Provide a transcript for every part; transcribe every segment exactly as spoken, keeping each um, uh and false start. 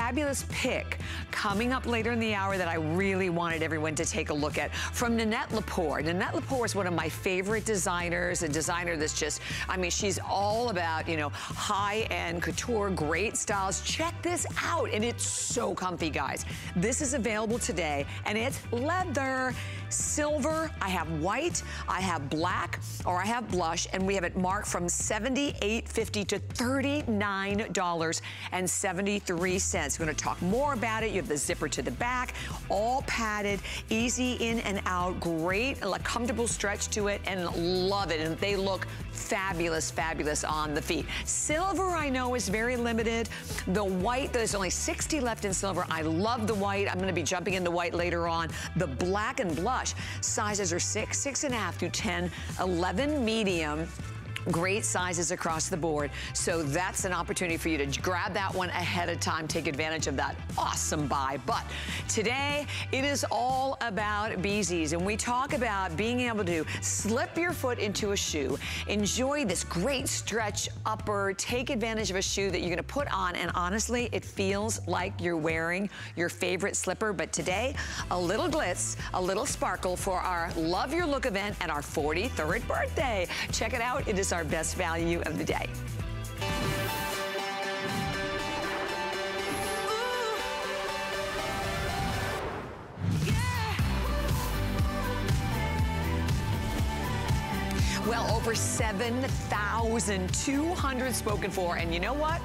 fabulous pick coming up later in the hour that I really wanted everyone to take a look at from Nanette Lepore. Nanette Lepore is one of my favorite designers, a designer that's just, I mean, she's all about, you know, high-end couture, great styles. Check this out, and it's so comfy, guys. This is available today, and it's leather, silver, I have white, I have black, or I have blush, and we have it marked from seventy-eight fifty to thirty-nine dollars and seventy-three cents. We're gonna talk more about it. You have the zipper to the back, all padded, easy in and out, great, a comfortable stretch to it, and love it. And they look fabulous, fabulous on the feet. Silver, I know, is very limited. The white, there's only sixty left in silver. I love the white. I'm gonna be jumping into white later on. The black and blush, sizes are six, six and a half through ten, eleven medium. Great sizes across the board. So that's an opportunity for you to grab that one ahead of time. Take advantage of that awesome buy. But today, it is all about BZees. And we talk about being able to slip your foot into a shoe. Enjoy this great stretch upper. Take advantage of a shoe that you're going to put on. And honestly, it feels like you're wearing your favorite slipper. But today, a little glitz, a little sparkle for our Love Your Look event and our forty-third birthday. Check it out. It is our best value of the day. Well, over seven thousand two hundred spoken for, and you know what?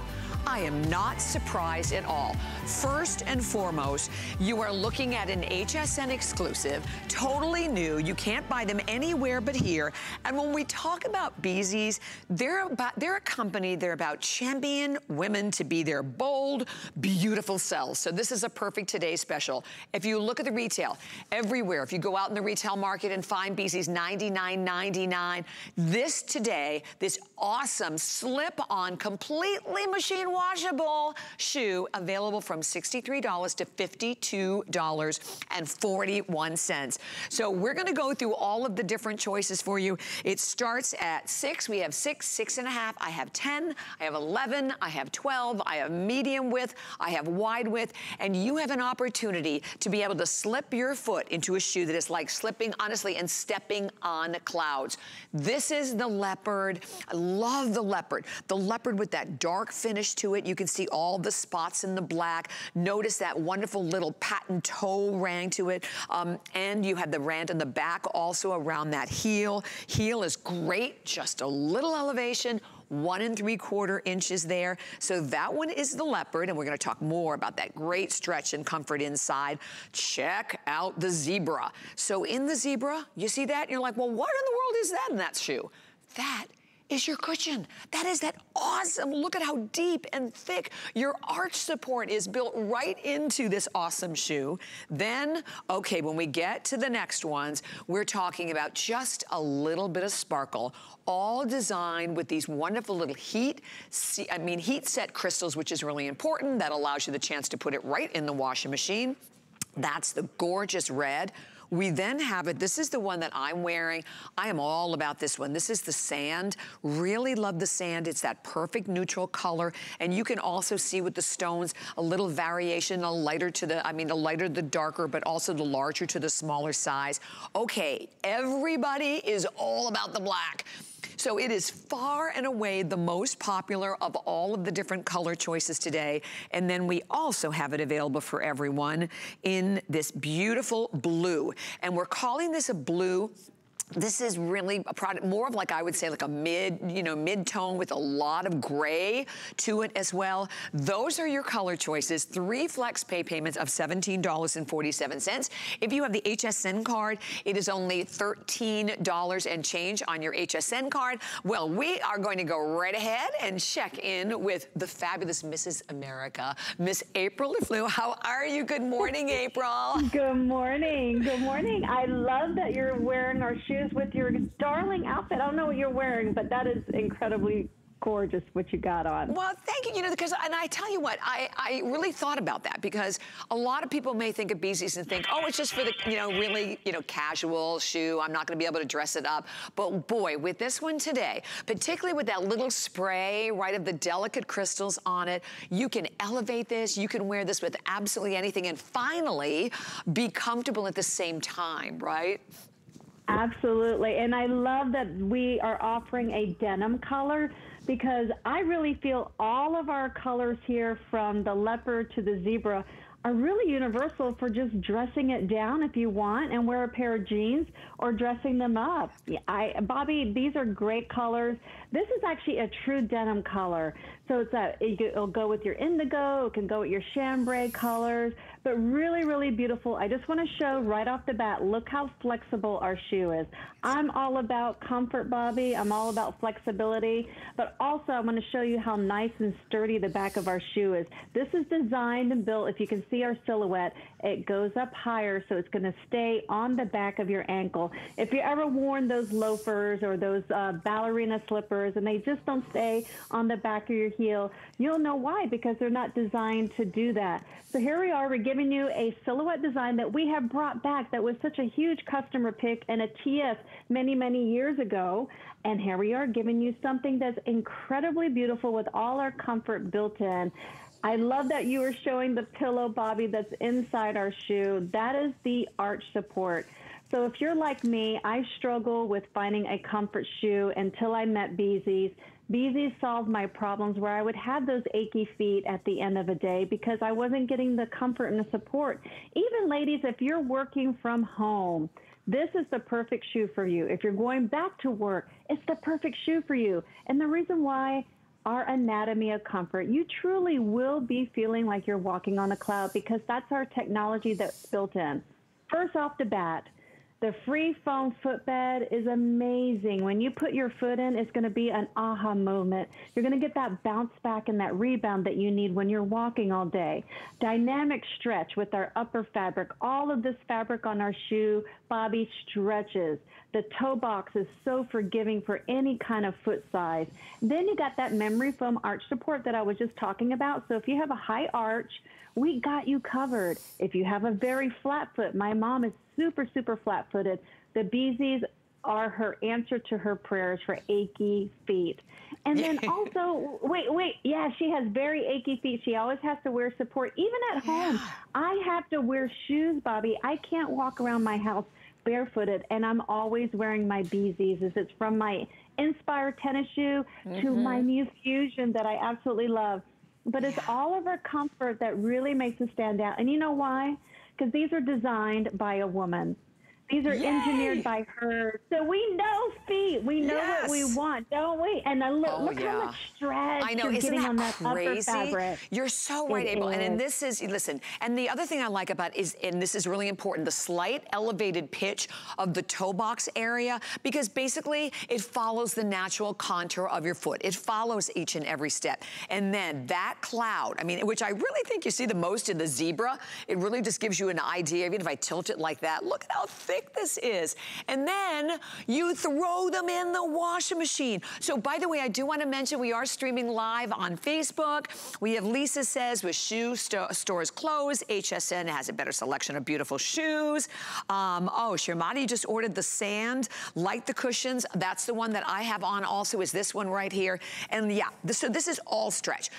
I am not surprised at all. First and foremost, you are looking at an H S N exclusive, totally new. You can't buy them anywhere but here. And when we talk about BZees, they're about, they're a company, they're about championing women to be their bold, beautiful selves. So this is a perfect today special. If you look at the retail, everywhere, if you go out in the retail market and find BZees, ninety-nine ninety-nine, this today, this awesome slip-on, completely machine washable shoe available from sixty-three dollars to fifty-two dollars and forty-one cents. So we're going to go through all of the different choices for you. It starts at six. We have six, six and a half. I have ten. I have eleven. I have twelve. I have medium width. I have wide width. And you have an opportunity to be able to slip your foot into a shoe that is like slipping, honestly, and stepping on clouds. This is the leopard. I love the leopard. The leopard with that dark finish to it. You can see all the spots in the black. Notice that wonderful little patent toe rang to it. Um, and you have the rand on the back also around that heel. Heel is great, just a little elevation. One and three quarter inches there. So that one is the leopard, and we're going to talk more about that great stretch and comfort inside. Check out the zebra. So in the zebra, you see that? And you're like, well, what in the world is that in that shoe? That is your cushion. That is that awesome, look at how deep and thick your arch support is built right into this awesome shoe. Then, okay, when we get to the next ones, we're talking about just a little bit of sparkle, all designed with these wonderful little heat, I mean heat set crystals, which is really important. That allows you the chance to put it right in the washing machine. That's the gorgeous red. We then have it, this is the one that I'm wearing. I am all about this one. This is the sand. Really love the sand. It's that perfect neutral color. And you can also see with the stones a little variation, a lighter to the, I mean, the lighter, the darker, but also the larger to the smaller size. Okay, everybody is all about the black. So it is far and away the most popular of all of the different color choices today. And then we also have it available for everyone in this beautiful blue. And we're calling this a blue. This is really a product, more of like, I would say like a mid, you know, mid-tone with a lot of gray to it as well. Those are your color choices. Three flex pay payments of seventeen dollars and forty-seven cents. If you have the H S N card, it is only thirteen dollars and change on your H S N card. Well, we are going to go right ahead and check in with the fabulous Missus America, Miss April LeFleur. How are you? Good morning, April. Good morning. Good morning. I love that you're wearing our shoes with your darling outfit. I don't know what you're wearing, but that is incredibly gorgeous what you got on. Well, thank you. You know, because, and I tell you what, I, I really thought about that, because a lot of people may think of BZees and think, oh, it's just for the, you know, really, you know, casual shoe. I'm not going to be able to dress it up. But boy, with this one today, particularly with that little spray, right, of the delicate crystals on it, you can elevate this. You can wear this with absolutely anything and finally be comfortable at the same time, right? Absolutely. And I love that we are offering a denim color, because I really feel all of our colors here, from the leopard to the zebra, are really universal for just dressing it down if you want and wear a pair of jeans, or dressing them up. I, Bobby, these are great colors. This is actually a true denim color. So it's a, it'll go with your indigo, it can go with your chambray colors, but really, really beautiful. I just want to show right off the bat, look how flexible our shoe is. I'm all about comfort, Bobby. I'm all about flexibility, but also I'm going to show you how nice and sturdy the back of our shoe is. This is designed and built, if you can see our silhouette, it goes up higher, so it's going to stay on the back of your ankle. If you ever worn those loafers or those uh, ballerina slippers and they just don't stay on the back of your heel, you'll know why, because they're not designed to do that. So here we are, we're giving you a silhouette design that we have brought back, that was such a huge customer pick and a T F many, many years ago. And here we are giving you something that's incredibly beautiful with all our comfort built in. I love that you were showing the pillow, Bobby, that's inside our shoe. That is the arch support. So if you're like me, I struggle with finding a comfort shoe until I met BZees. BZees solved my problems, where I would have those achy feet at the end of a day because I wasn't getting the comfort and the support. Even ladies, if you're working from home, this is the perfect shoe for you. If you're going back to work, it's the perfect shoe for you. And the reason why, our anatomy of comfort, you truly will be feeling like you're walking on a cloud, because that's our technology that's built in. First off the bat, the free foam footbed is amazing. When you put your foot in, it's going to be an aha moment. You're going to get that bounce back and that rebound that you need when you're walking all day. Dynamic stretch with our upper fabric. All of this fabric on our shoe, Bobby, stretches. The toe box is so forgiving for any kind of foot size. Then you got that memory foam arch support that I was just talking about. So if you have a high arch, we got you covered. If you have a very flat foot, my mom is super, super flat footed. The BZees are her answer to her prayers for achy feet. And then also, wait, wait, yeah, she has very achy feet. She always has to wear support, even at home. I have to wear shoes, Bobby. I can't walk around my house barefooted, and I'm always wearing my BZees. It's from my Inspire tennis shoe mm-hmm. to my new Fusion that I absolutely love. But it's yeah. all of our comfort that really makes us stand out. And you know why? Because these are designed by a woman. These are Yay. engineered by her. So we know feet. We know yes. what we want, don't we? And I look, oh, look yeah. how much stretch I know. You're Isn't getting that on that crazy? upper fabric. You're so right, Abel. And, and this is, listen, and the other thing I like about is, and this is really important, the slight elevated pitch of the toe box area, because basically it follows the natural contour of your foot. It follows each and every step. And then that cloud, I mean, which I really think you see the most in the zebra, it really just gives you an idea. Even if I tilt it like that, look at how thick this is. And then you throw them in the washing machine. So by the way, I do want to mention we are streaming live on Facebook. We have Lisa says with shoe sto stores closed, H S N has a better selection of beautiful shoes. Um, oh, Shirmati just ordered the sand, like the cushions. That's the one that I have on also, is this one right here. And yeah, this, so this is all stretch.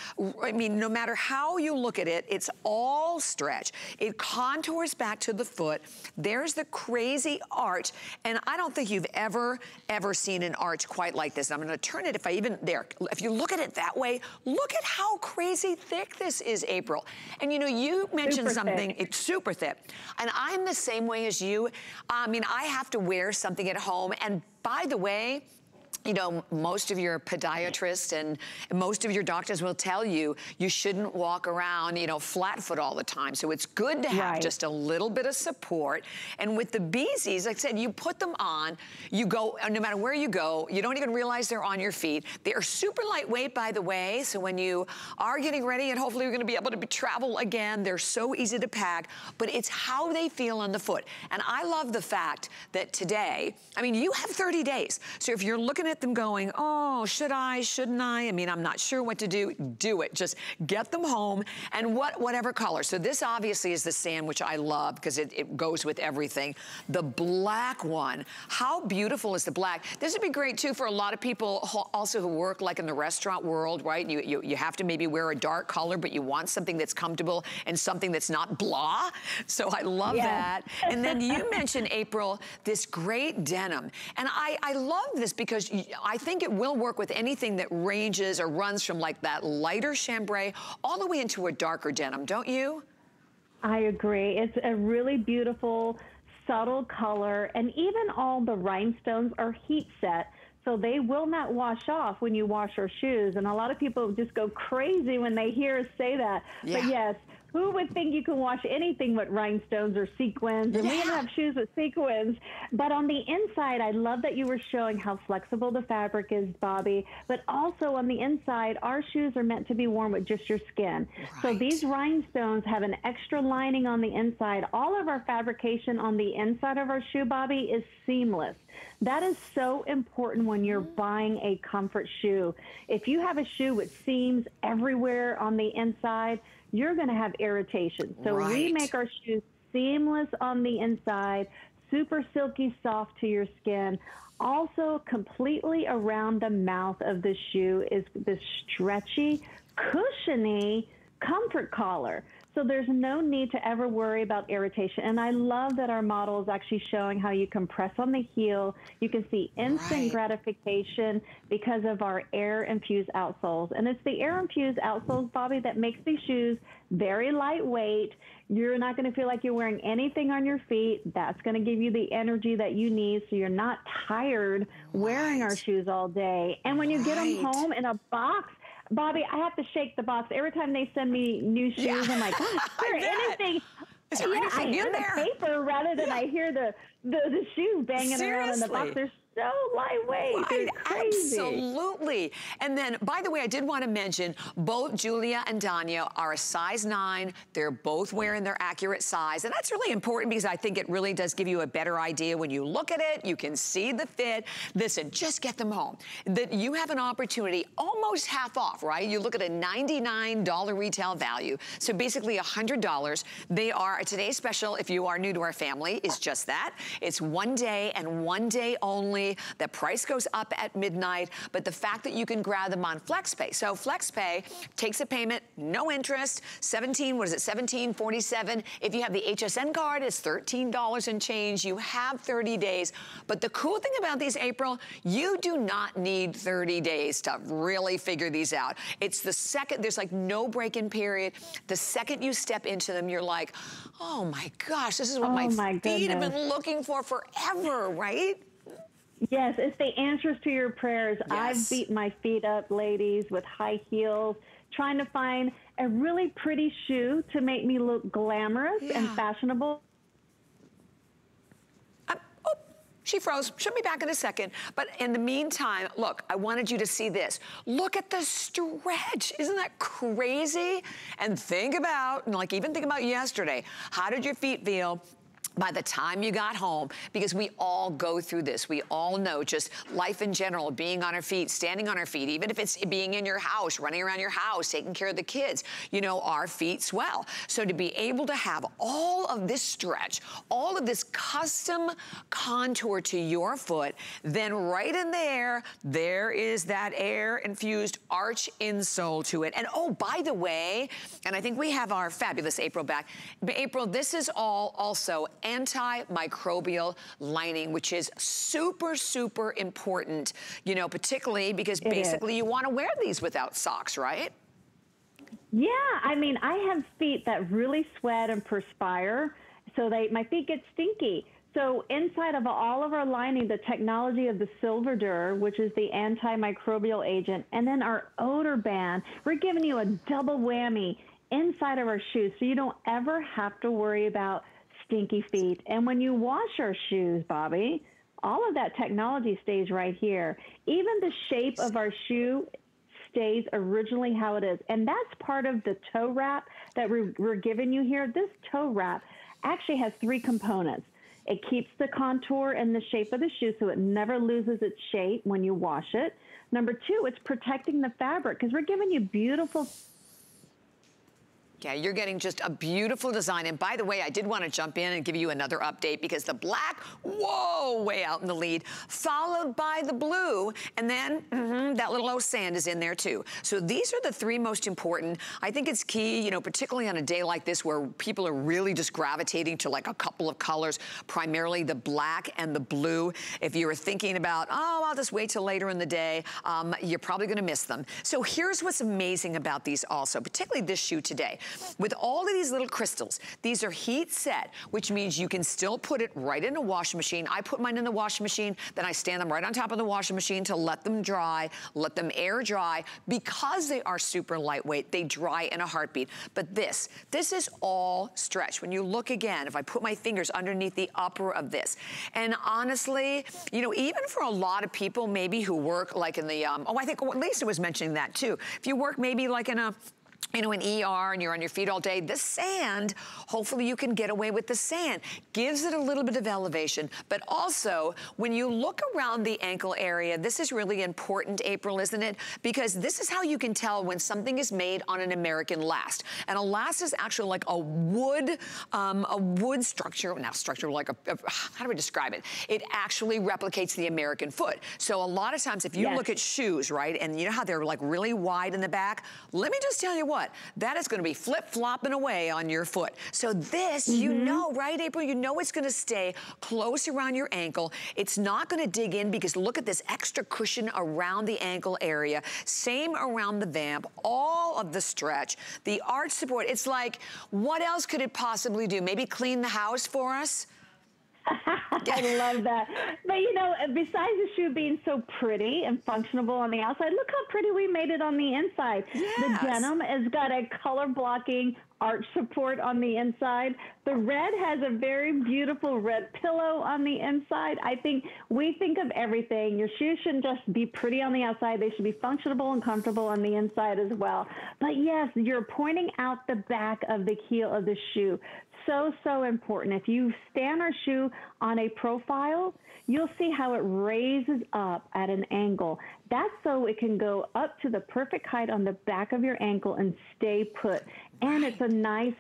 I mean, no matter how you look at it, it's all stretch. It contours back to the foot. There's the crazy Crazy arch, and I don't think you've ever, ever seen an arch quite like this. I'm going to turn it if I even, there, if you look at it that way, look at how crazy thick this is, April. And you know, you mentioned super something, thick. It's super thick, and I'm the same way as you. I mean, I have to wear something at home, and by the way, you know, most of your podiatrists and most of your doctors will tell you you shouldn't walk around, you know, flat foot all the time. So it's good to have right. just a little bit of support. And with the BZees, like I said, you put them on, you go, no matter where you go, you don't even realize they're on your feet. They are super lightweight, by the way. So when you are getting ready, and hopefully you're going to be able to be, travel again, they're so easy to pack, but it's how they feel on the foot. And I love the fact that today, I mean, you have thirty days. So if you're looking at at them going, oh, should I, shouldn't I? I mean, I'm not sure what to do. Do it. Just get them home and what, whatever color. So this obviously is the sand, which I love because it, it goes with everything. The black one, how beautiful is the black? This would be great too for a lot of people also who work like in the restaurant world, right? You, you, you have to maybe wear a dark color, but you want something that's comfortable and something that's not blah. So I love yeah. that. And then you mentioned, April, this great denim. And I, I love this because I think it will work with anything that ranges or runs from like that lighter chambray all the way into a darker denim, don't you? I agree. It's a really beautiful, subtle color, and even all the rhinestones are heat set, so they will not wash off when you wash your shoes. And a lot of people just go crazy when they hear us say that. Yeah. But yes, who would think you can wash anything with rhinestones or sequins? And yeah. we have shoes with sequins. But on the inside, I love that you were showing how flexible the fabric is, Bobby. But also on the inside, our shoes are meant to be worn with just your skin. Right. So these rhinestones have an extra lining on the inside. All of our fabrication on the inside of our shoe, Bobby, is seamless. That is so important when you're buying a comfort shoe. If you have a shoe with seams everywhere on the inside, you're going to have irritation. So right. we make our shoes seamless on the inside, super silky soft to your skin. Also, completely around the mouth of the shoe is this stretchy, cushiony comfort collar. So there's no need to ever worry about irritation. And I love that our model is actually showing how you can press on the heel. You can see instant right. gratification because of our air-infused outsoles. And it's the air-infused outsoles, Bobby, that makes these shoes very lightweight. You're not going to feel like you're wearing anything on your feet. That's going to give you the energy that you need so you're not tired wearing right. our shoes all day. And when you right. get them home in a box, Bobby, I have to shake the box. Every time they send me new shoes, yeah. I'm like, oh, is there anything? Is there yeah, anything I hear in the there? Paper rather than yeah. I hear the, the, the shoes banging Seriously. Around in the box. There's so lightweight. They're crazy. Absolutely. And then, by the way, I did want to mention both Julia and Danya are a size nine. They're both wearing their accurate size. And that's really important because I think it really does give you a better idea when you look at it. You can see the fit. Listen, just get them home. That you have an opportunity almost half off, right? You look at a ninety-nine dollar retail value. So basically one hundred dollars. They are, today's special, if you are new to our family, is just that. It's one day and one day only. The price goes up at midnight, but the fact that you can grab them on FlexPay. So FlexPay takes a payment, no interest, seventeen, what is it, seventeen forty-seven. If you have the H S N card, it's thirteen dollars and change. You have thirty days. But the cool thing about these, April, you do not need thirty days to really figure these out. It's the second, there's like no break-in period. The second you step into them, you're like, oh my gosh, this is what oh my, my feet goodness. Have been looking for forever, right? Yes, it's the answers to your prayers. Yes. I've beat my feet up, ladies, with high heels, trying to find a really pretty shoe to make me look glamorous yeah. and fashionable. She froze. She'll be back in a second. But in the meantime, look, I wanted you to see this. Look at the stretch. Isn't that crazy? And think about, and like even think about yesterday, how did your feet feel by the time you got home? Because we all go through this. We all know just life in general, being on our feet, standing on our feet, even if it's being in your house, running around your house, taking care of the kids, you know, our feet swell. So to be able to have all of this stretch, all of this custom contour to your foot, then right in there, there is that air-infused arch insole to it. And oh, by the way, and I think we have our fabulous April back. But April, this is all also antimicrobial lining, which is super, super important, you know, particularly because it basically is. You want to wear these without socks, right? Yeah, I mean, I have feet that really sweat and perspire, so they my feet get stinky. So inside of all of our lining, the technology of the SilverDur, which is the antimicrobial agent, and then our odor band, we're giving you a double whammy inside of our shoes, so you don't ever have to worry about stinky feet. And when you wash our shoes, Bobby, all of that technology stays right here. Even the shape of our shoe stays originally how it is. And that's part of the toe wrap that we're, we're giving you here. This toe wrap actually has three components. It keeps the contour and the shape of the shoe so it never loses its shape when you wash it. Number two, it's protecting the fabric because we're giving you beautiful... Yeah, you're getting just a beautiful design. And by the way, I did want to jump in and give you another update because the black, whoa, way out in the lead, followed by the blue, and then mm-hmm, that little O sand is in there too. So these are the three most important. I think it's key, you know, particularly on a day like this where people are really just gravitating to like a couple of colors, primarily the black and the blue. If you were thinking about, oh, I'll just wait till later in the day, um, you're probably going to miss them. So here's what's amazing about these also, particularly this shoe today. With all of these little crystals, these are heat set, which means you can still put it right in a washing machine. I put mine in the washing machine, then I stand them right on top of the washing machine to let them dry, let them air dry. Because they are super lightweight, they dry in a heartbeat. But this, this is all stretch. When you look again, if I put my fingers underneath the upper of this, and honestly, you know, even for a lot of people maybe who work like in the, um, oh, I think Lisa was mentioning that too. If you work maybe like in a, you know, an E R and you're on your feet all day, the sand, hopefully you can get away with the sand. Gives it a little bit of elevation, but also when you look around the ankle area, this is really important, April, isn't it? Because this is how you can tell when something is made on an American last. And a last is actually like a wood, um, a wood structure, not structure, like a, a, how do we describe it? It actually replicates the American foot. So a lot of times if you yes. look at shoes, right, and you know how they're like really wide in the back, let me just tell you what, What? that is going to be flip-flopping away on your foot. So this, mm-hmm. you know, right, April? You know it's going to stay close around your ankle. It's not going to dig in because look at this extra cushion around the ankle area. Same around the vamp, all of the stretch, the arch support. It's like, what else could it possibly do? Maybe clean the house for us? I love that. But you know, besides the shoe being so pretty and functional on the outside, look how pretty we made it on the inside. Yes. The denim has got a color blocking arch support on the inside. The red has a very beautiful red pillow on the inside. I think we think of everything. Your shoes shouldn't just be pretty on the outside. They should be functional and comfortable on the inside as well. But yes, you're pointing out the back of the heel of the shoe. So, so important. If you stand our shoe on a profile, you'll see how it raises up at an angle. That's so it can go up to the perfect height on the back of your ankle and stay put. And it's a nice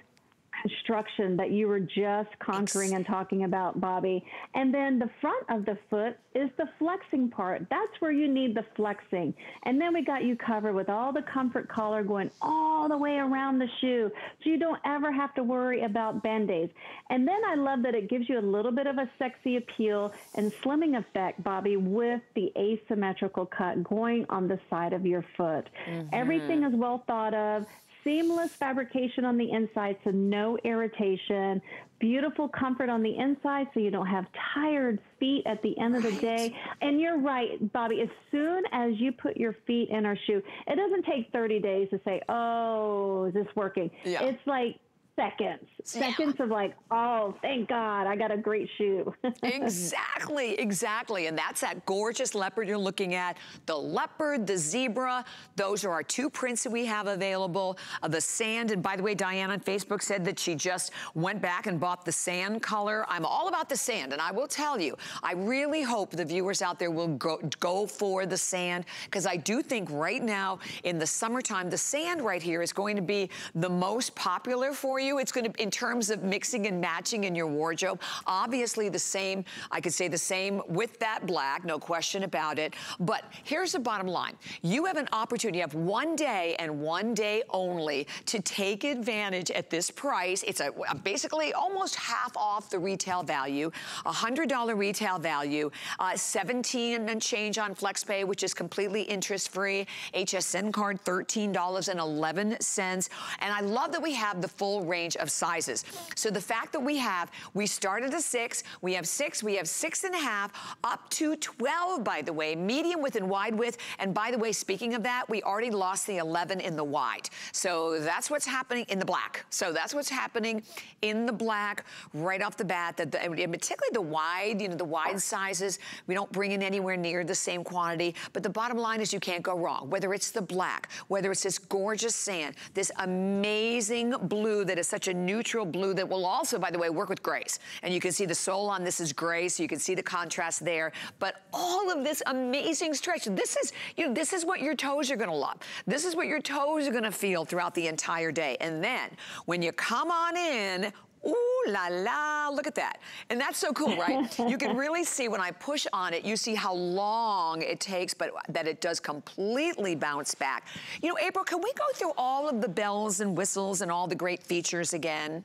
construction that you were just conquering and talking about, Bobby. And then the front of the foot is the flexing part. That's where you need the flexing. And then we got you covered with all the comfort collar going all the way around the shoe, so you don't ever have to worry about bend-aids. And then I love that it gives you a little bit of a sexy appeal and slimming effect, Bobby, with the asymmetrical cut going on the side of your foot. Mm-hmm. Everything is well thought of. Seamless fabrication on the inside, so no irritation. Beautiful comfort on the inside, so you don't have tired feet at the end of the day. And you're right, Bobby, as soon as you put your feet in our shoe, it doesn't take thirty days to say, oh, is this working? Yeah. It's like, Seconds. Seconds yeah. of like, oh, thank God, I got a great shoe. Exactly, exactly. And that's that gorgeous leopard you're looking at. The leopard, the zebra, those are our two prints that we have available. Uh, the sand, and by the way, Diane on Facebook said that she just went back and bought the sand color. I'm all about the sand, and I will tell you, I really hope the viewers out there will go, go for the sand, because I do think right now in the summertime, the sand right here is going to be the most popular for you. You. It's going to, in terms of mixing and matching in your wardrobe, obviously the same, I could say the same with that black, no question about it. But here's the bottom line. You have an opportunity, you have one day and one day only to take advantage at this price. It's a, a basically almost half off the retail value, one hundred dollar retail value, uh, seventeen and change on FlexPay, which is completely interest-free, H S N card, thirteen dollars and eleven cents. And I love that we have the full range range of sizes. So the fact that we have, we started at six, we have six, we have six and a half, up to twelve, by the way, medium width and wide width. And by the way, speaking of that, we already lost the eleven in the wide. So that's what's happening in the black. So that's what's happening in the black right off the bat, that the, and particularly the wide, you know, the wide sizes, we don't bring in anywhere near the same quantity. But the bottom line is you can't go wrong, whether it's the black, whether it's this gorgeous sand, this amazing blue that is is such a neutral blue that will also, by the way, work with grays. And you can see the sole on this is gray, so you can see the contrast there. But all of this amazing stretch, this is, you know, this is what your toes are gonna love. This is what your toes are gonna feel throughout the entire day. And then when you come on in, ooh la la, look at that. And that's so cool, right? You can really see when I push on it, you see how long it takes, but that it does completely bounce back. You know, April, can we go through all of the bells and whistles and all the great features again?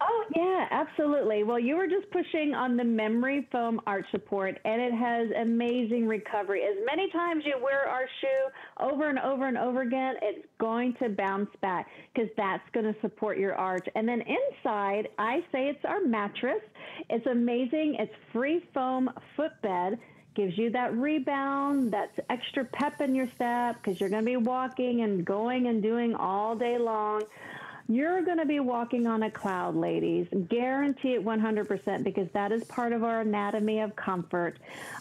Oh, yeah, absolutely. Well, you were just pushing on the memory foam arch support, and it has amazing recovery. As many times you wear our shoe over and over and over again, it's going to bounce back because that's going to support your arch. And then inside, I say it's our mattress. It's amazing. It's free foam footbed. Gives you that rebound, that extra pep in your step because you're going to be walking and going and doing all day long. You're going to be walking on a cloud, ladies. Guarantee it one hundred percent because that is part of our anatomy of comfort.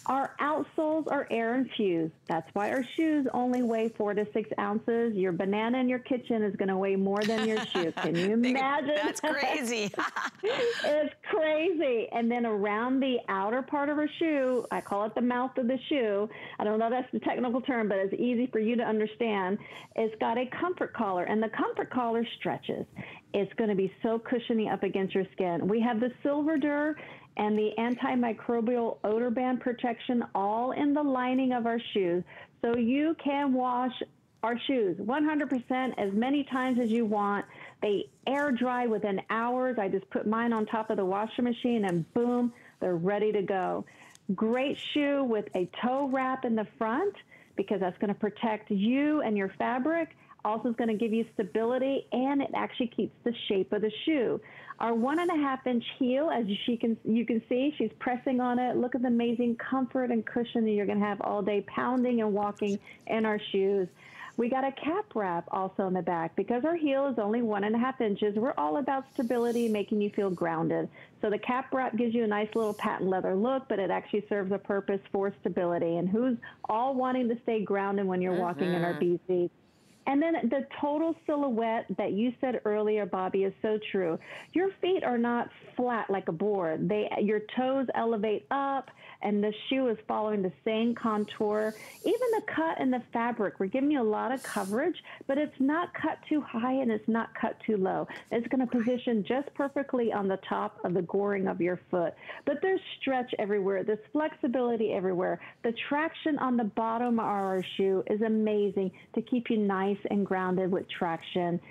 Our outsoles are air infused. That's why our shoes only weigh four to six ounces. Your banana in your kitchen is going to weigh more than your shoe. Can you imagine? That's crazy. It's crazy. And then around the outer part of our shoe, I call it the mouth of the shoe. I don't know that's the technical term, but it's easy for you to understand. It's got a comfort collar, and the comfort collar stretches. It's going to be so cushiony up against your skin. We have the Silver Dur and the antimicrobial odor band protection all in the lining of our shoes. So you can wash our shoes one hundred percent as many times as you want. They air dry within hours. I just put mine on top of the washer machine and boom, they're ready to go. Great shoe with a toe wrap in the front because that's going to protect you and your fabric. Also is going to give you stability, and it actually keeps the shape of the shoe. Our one and a half inch heel, as she can, you can see, she's pressing on it. Look at the amazing comfort and cushion that you're going to have all day pounding and walking in our shoes. We got a cap wrap also in the back because our heel is only one and a half inches. We're all about stability, making you feel grounded. So the cap wrap gives you a nice little patent leather look, but it actually serves a purpose for stability. And who's all wanting to stay grounded when you're mm-hmm. walking in our B Zs? And then the total silhouette that you said earlier, Bobby, is so true. Your feet are not flat like a board. They, your toes elevate up, and the shoe is following the same contour. Even the cut and the fabric, we're giving you a lot of coverage, but it's not cut too high and it's not cut too low. It's going to position just perfectly on the top of the goring of your foot. But there's stretch everywhere. There's flexibility everywhere. The traction on the bottom of our shoe is amazing to keep you nice and grounded with traction.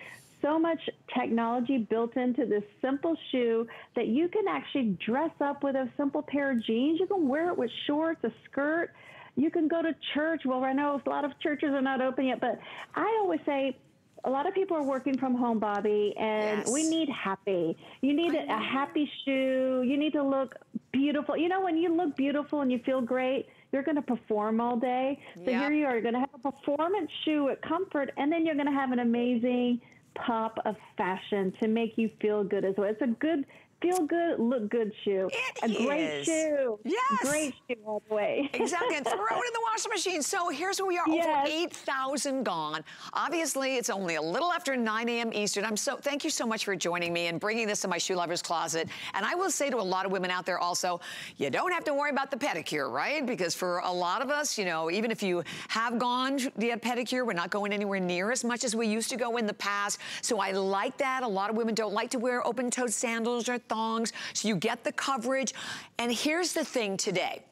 So much technology built into this simple shoe that you can actually dress up with a simple pair of jeans. You can wear it with shorts, a skirt. You can go to church. Well, I know a lot of churches are not open yet, but I always say a lot of people are working from home, Bobby, and yes. we need happy. You need a happy shoe. You need to look beautiful. You know, when you look beautiful and you feel great, you're going to perform all day. So yep. here you are. You're going to have a performance shoe at comfort, and then you're going to have an amazing pop of fashion to make you feel good as well. It's a good feel good, look good shoe. It a great is. shoe. Yes. Great shoe all the way. Exactly. And throw it in the washing machine. So here's where we are. Yes. Over eight thousand gone. Obviously, it's only a little after nine A M Eastern. I'm so, thank you so much for joining me and bringing this to my shoe lover's closet. And I will say to a lot of women out there also, you don't have to worry about the pedicure, right? Because for a lot of us, you know, even if you have gone via pedicure, we're not going anywhere near as much as we used to go in the past. So I like that. A lot of women don't like to wear open-toed sandals or thongs, so you get the coverage. And here's the thing today,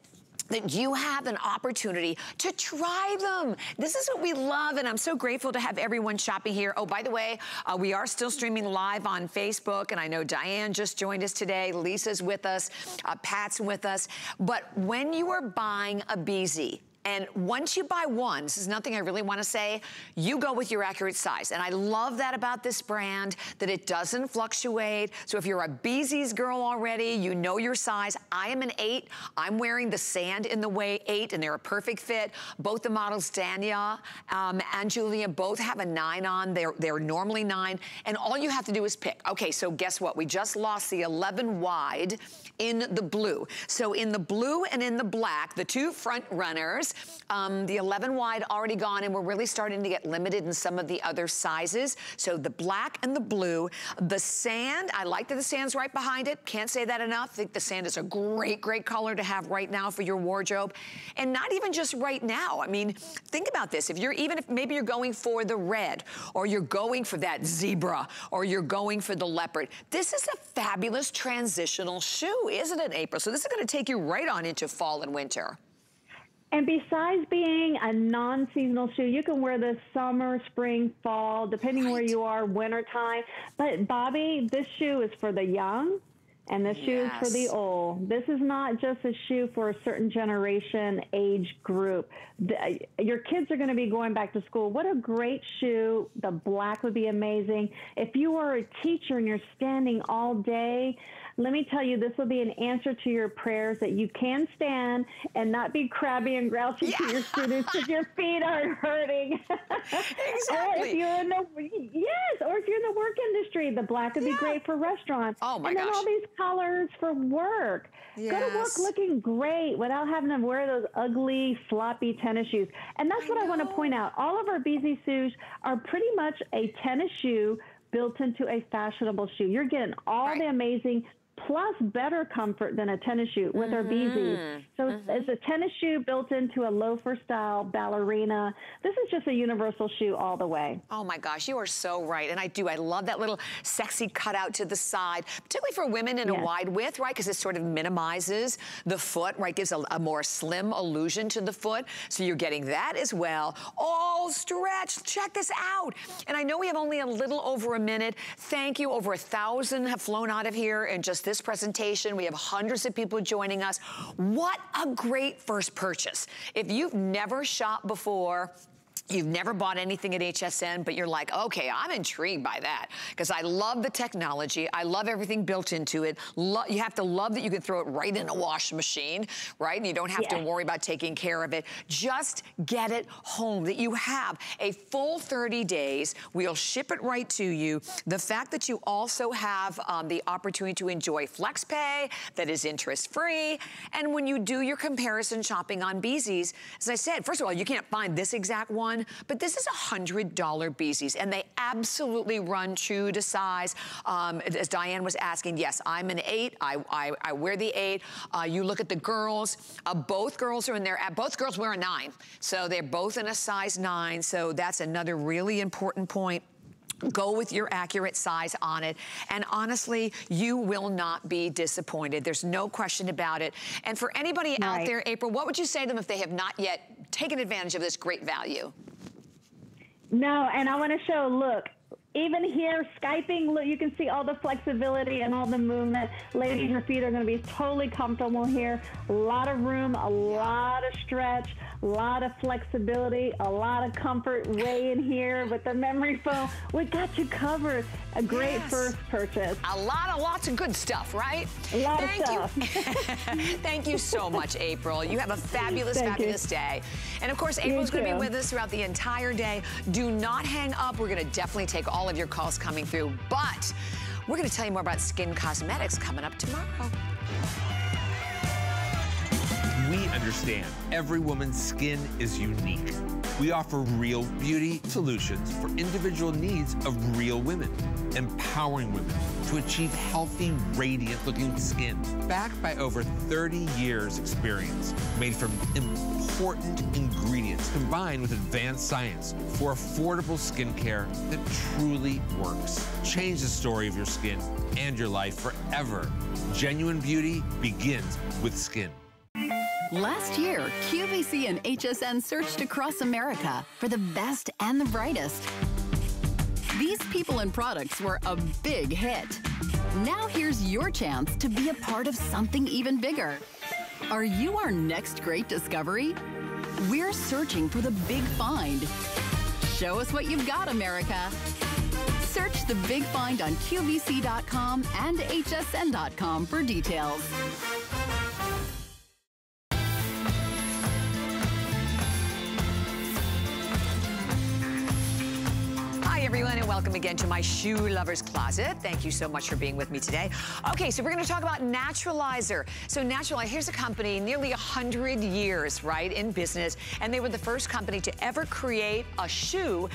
that you have an opportunity to try them. This is what we love, and I'm so grateful to have everyone shopping here. Oh, by the way, uh, we are still streaming live on Facebook, and I know Diane just joined us today. Lisa's with us, uh, Pat's with us. But when you are buying a B Z, and once you buy one, this is nothing I really want to say, you go with your accurate size. And I love that about this brand, that it doesn't fluctuate. So if you're a BZees girl already, you know your size. I am an eight. I'm wearing the Sand in the Way eight, and they're a perfect fit. Both the models, Dania um, and Julia, both have a nine on. They're, they're normally nine. And all you have to do is pick. Okay, so guess what? We just lost the eleven wide in the blue. So in the blue and in the black, the two front runners, six. Um, the eleven wide already gone, and we're really starting to get limited in some of the other sizes. So the black and the blue. The sand, I like that the sand's right behind it. Can't say that enough. I think the sand is a great, great color to have right now for your wardrobe. And not even just right now. I mean, think about this. If you're even, if maybe you're going for the red, or you're going for that zebra, or you're going for the leopard. This is a fabulous transitional shoe, isn't it, April? So this is going to take you right on into fall and winter. And besides being a non-seasonal shoe, you can wear this summer, spring, fall, depending right. where you are, winter time. But Bobby, this shoe is for the young, and this yes. shoe is for the old. This is not just a shoe for a certain generation, age group. The, your kids are going to be going back to school. What a great shoe. The black would be amazing. If you are a teacher and you're standing all day, let me tell you, this will be an answer to your prayers that you can stand and not be crabby and grouchy yeah. to your students because your feet aren't hurting. Exactly. Or if you're in the, yes, or if you're in the work industry, the black would yeah. be great for restaurants. Oh, my gosh. And then gosh. all these colors for work. Yes. Go to work looking great without having to wear those ugly, floppy tennis shoes. And that's I what know. I want to point out. All of our BZees shoes are pretty much a tennis shoe built into a fashionable shoe. You're getting all right. the amazing plus better comfort than a tennis shoe with mm-hmm. our BZees. So mm-hmm. it's a tennis shoe built into a loafer style ballerina. This is just a universal shoe all the way. Oh my gosh, you are so right. And I do, I love that little sexy cutout to the side, particularly for women in yes. a wide width, right? Because it sort of minimizes the foot, right? Gives a, a more slim illusion to the foot. So you're getting that as well. All stretched, check this out. And I know we have only a little over a minute. Thank you, over a thousand have flown out of here and just this This presentation. We have hundreds of people joining us. What a great first purchase. If you've never shopped before, you've never bought anything at H S N, but you're like, okay, I'm intrigued by that because I love the technology. I love everything built into it. Lo you have to love that you can throw it right in a wash machine, right? And you don't have yeah. to worry about taking care of it. Just get it home, that you have a full thirty days. We'll ship it right to you. The fact that you also have um, the opportunity to enjoy flex pay that is interest-free. And when you do your comparison shopping on BZees, as I said, first of all, you can't find this exact one, but this is one hundred dollar BZees, and they absolutely run true to size. Um, as Diane was asking, yes, I'm an eight. I, I, I wear the eight. Uh, you look at the girls. Uh, both girls are in there. Both girls wear a nine. So they're both in a size nine. So that's another really important point. Go with your accurate size on it. And honestly, you will not be disappointed. There's no question about it. And for anybody right. out there, April, what would you say to them if they have not yet taken advantage of this great value? No, and I want to show, look, even here, Skyping, look, you can see all the flexibility and all the movement. Ladies, your feet are going to be totally comfortable here. A lot of room, a lot of stretch, a lot of flexibility, a lot of comfort way in here with the memory foam. We got you covered. A great yes. first purchase. A lot of lots of good stuff, right? A lot Thank of stuff. You. Thank you so much, April. You have a fabulous, Thank fabulous you. Day. And, of course, April's going to be with us throughout the entire day. Do not hang up. We're going to definitely take all all of your calls coming through, but we're going to tell you more about skin cosmetics coming up tomorrow. We understand every woman's skin is unique. We offer real beauty solutions for individual needs of real women, empowering women to achieve healthy, radiant-looking skin, backed by over thirty years experience, made from important ingredients combined with advanced science for affordable skincare that truly works. Change the story of your skin and your life forever. Genuine beauty begins with skin. Last year, Q V C and H S N searched across America for the best and the brightest. These people and products were a big hit. Now here's your chance to be a part of something even bigger. Are you our next great discovery? We're searching for the big find. Show us what you've got, America. Search the big find on Q V C dot com and H S N dot com for details. Hi everyone, and welcome again to my Shoe Lovers Closet. Thank you so much for being with me today. Okay, so we're gonna talk about Naturalizer. So Naturalizer, here's a company nearly one hundred years, right, in business, and they were the first company to ever create a shoe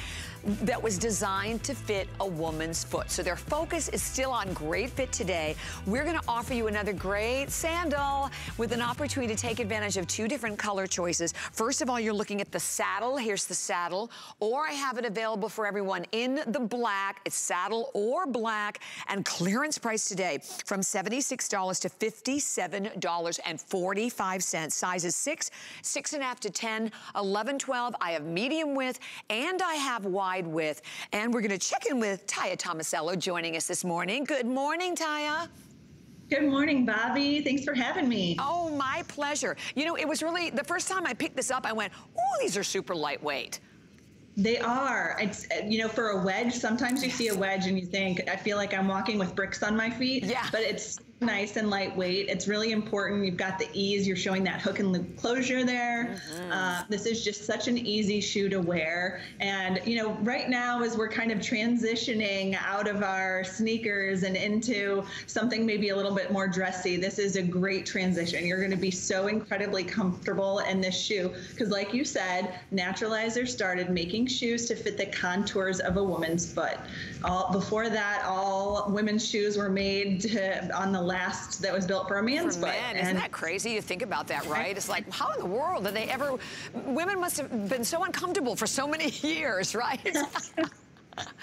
that was designed to fit a woman's foot. So their focus is still on great fit today. We're gonna offer you another great sandal with an opportunity to take advantage of two different color choices. First of all, you're looking at the saddle. Here's the saddle. Or I have it available for everyone in the black. It's saddle or black, and clearance price today from seventy-six dollars to fifty-seven dollars and forty-five cents. Sizes six, six and a half to ten, eleven, twelve. I have medium width and I have wide with. And we're going to check in with Taya Tomasello joining us this morning. Good morning, Taya. Good morning, Bobby. Thanks for having me. Oh, my pleasure. You know, it was really, the first time I picked this up, I went, oh, these are super lightweight. They are. It's, you know, for a wedge, sometimes you yes. see a wedge and you think, I feel like I'm walking with bricks on my feet. Yeah. But it's nice and lightweight. It's really important. You've got the ease. You're showing that hook and loop closure there. Mm-hmm. uh, this is just such an easy shoe to wear. And, you know, right now as we're kind of transitioning out of our sneakers and into something maybe a little bit more dressy, this is a great transition. You're going to be so incredibly comfortable in this shoe because, like you said, Naturalizer started making shoes to fit the contours of a woman's foot. All, before that, all women's shoes were made to, on the last that was built for a man's foot. Man, isn't that crazy? You think about that, right? It's like, how in the world did they ever, women must have been so uncomfortable for so many years, right?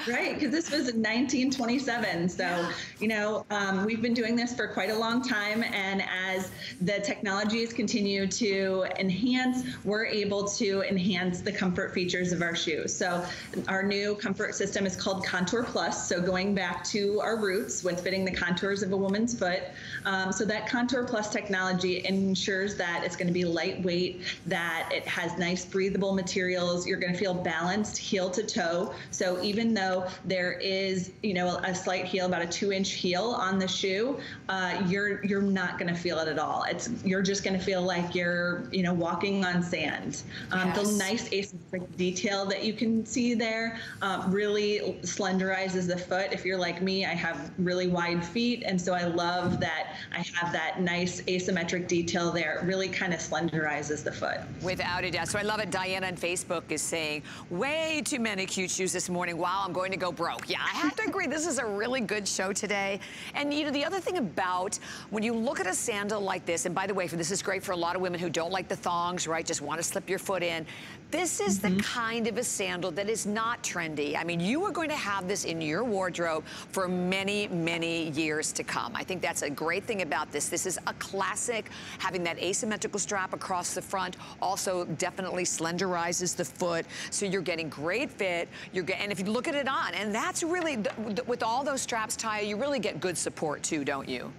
Right, because this was nineteen twenty-seven, so yeah. you know um, we've been doing this for quite a long time, and as the technologies continue to enhance, we're able to enhance the comfort features of our shoes. So our new comfort system is called Contour Plus, so going back to our roots with fitting the contours of a woman's foot. Um, so that Contour Plus technology ensures that it's going to be lightweight, that it has nice breathable materials. You're going to feel balanced heel to toe, so even Even though there is, you know, a slight heel, about a two-inch heel on the shoe, uh, you're you're not going to feel it at all. It's you're just going to feel like you're, you know, walking on sand. Um, yes. The nice asymmetric detail that you can see there uh, really slenderizes the foot. If you're like me, I have really wide feet, and so I love that I have that nice asymmetric detail there. It really kind of slenderizes the foot. Without a doubt. So I love it. Diana on Facebook is saying, way too many cute shoes this morning. Wow. I'm going to go broke. Yeah, I have to agree. This is a really good show today. And you know, the other thing about when you look at a sandal like this, and by the way, this is great for a lot of women who don't like the thongs, right? Just want to slip your foot in. This is mm-hmm. the kind of a sandal that is not trendy. I mean, you are going to have this in your wardrobe for many, many years to come. I think that's a great thing about this. This is a classic, having that asymmetrical strap across the front also definitely slenderizes the foot. So you're getting great fit. You're getting, and if you look at it on, and that's really, with all those straps, Taya, you really get good support too, don't you?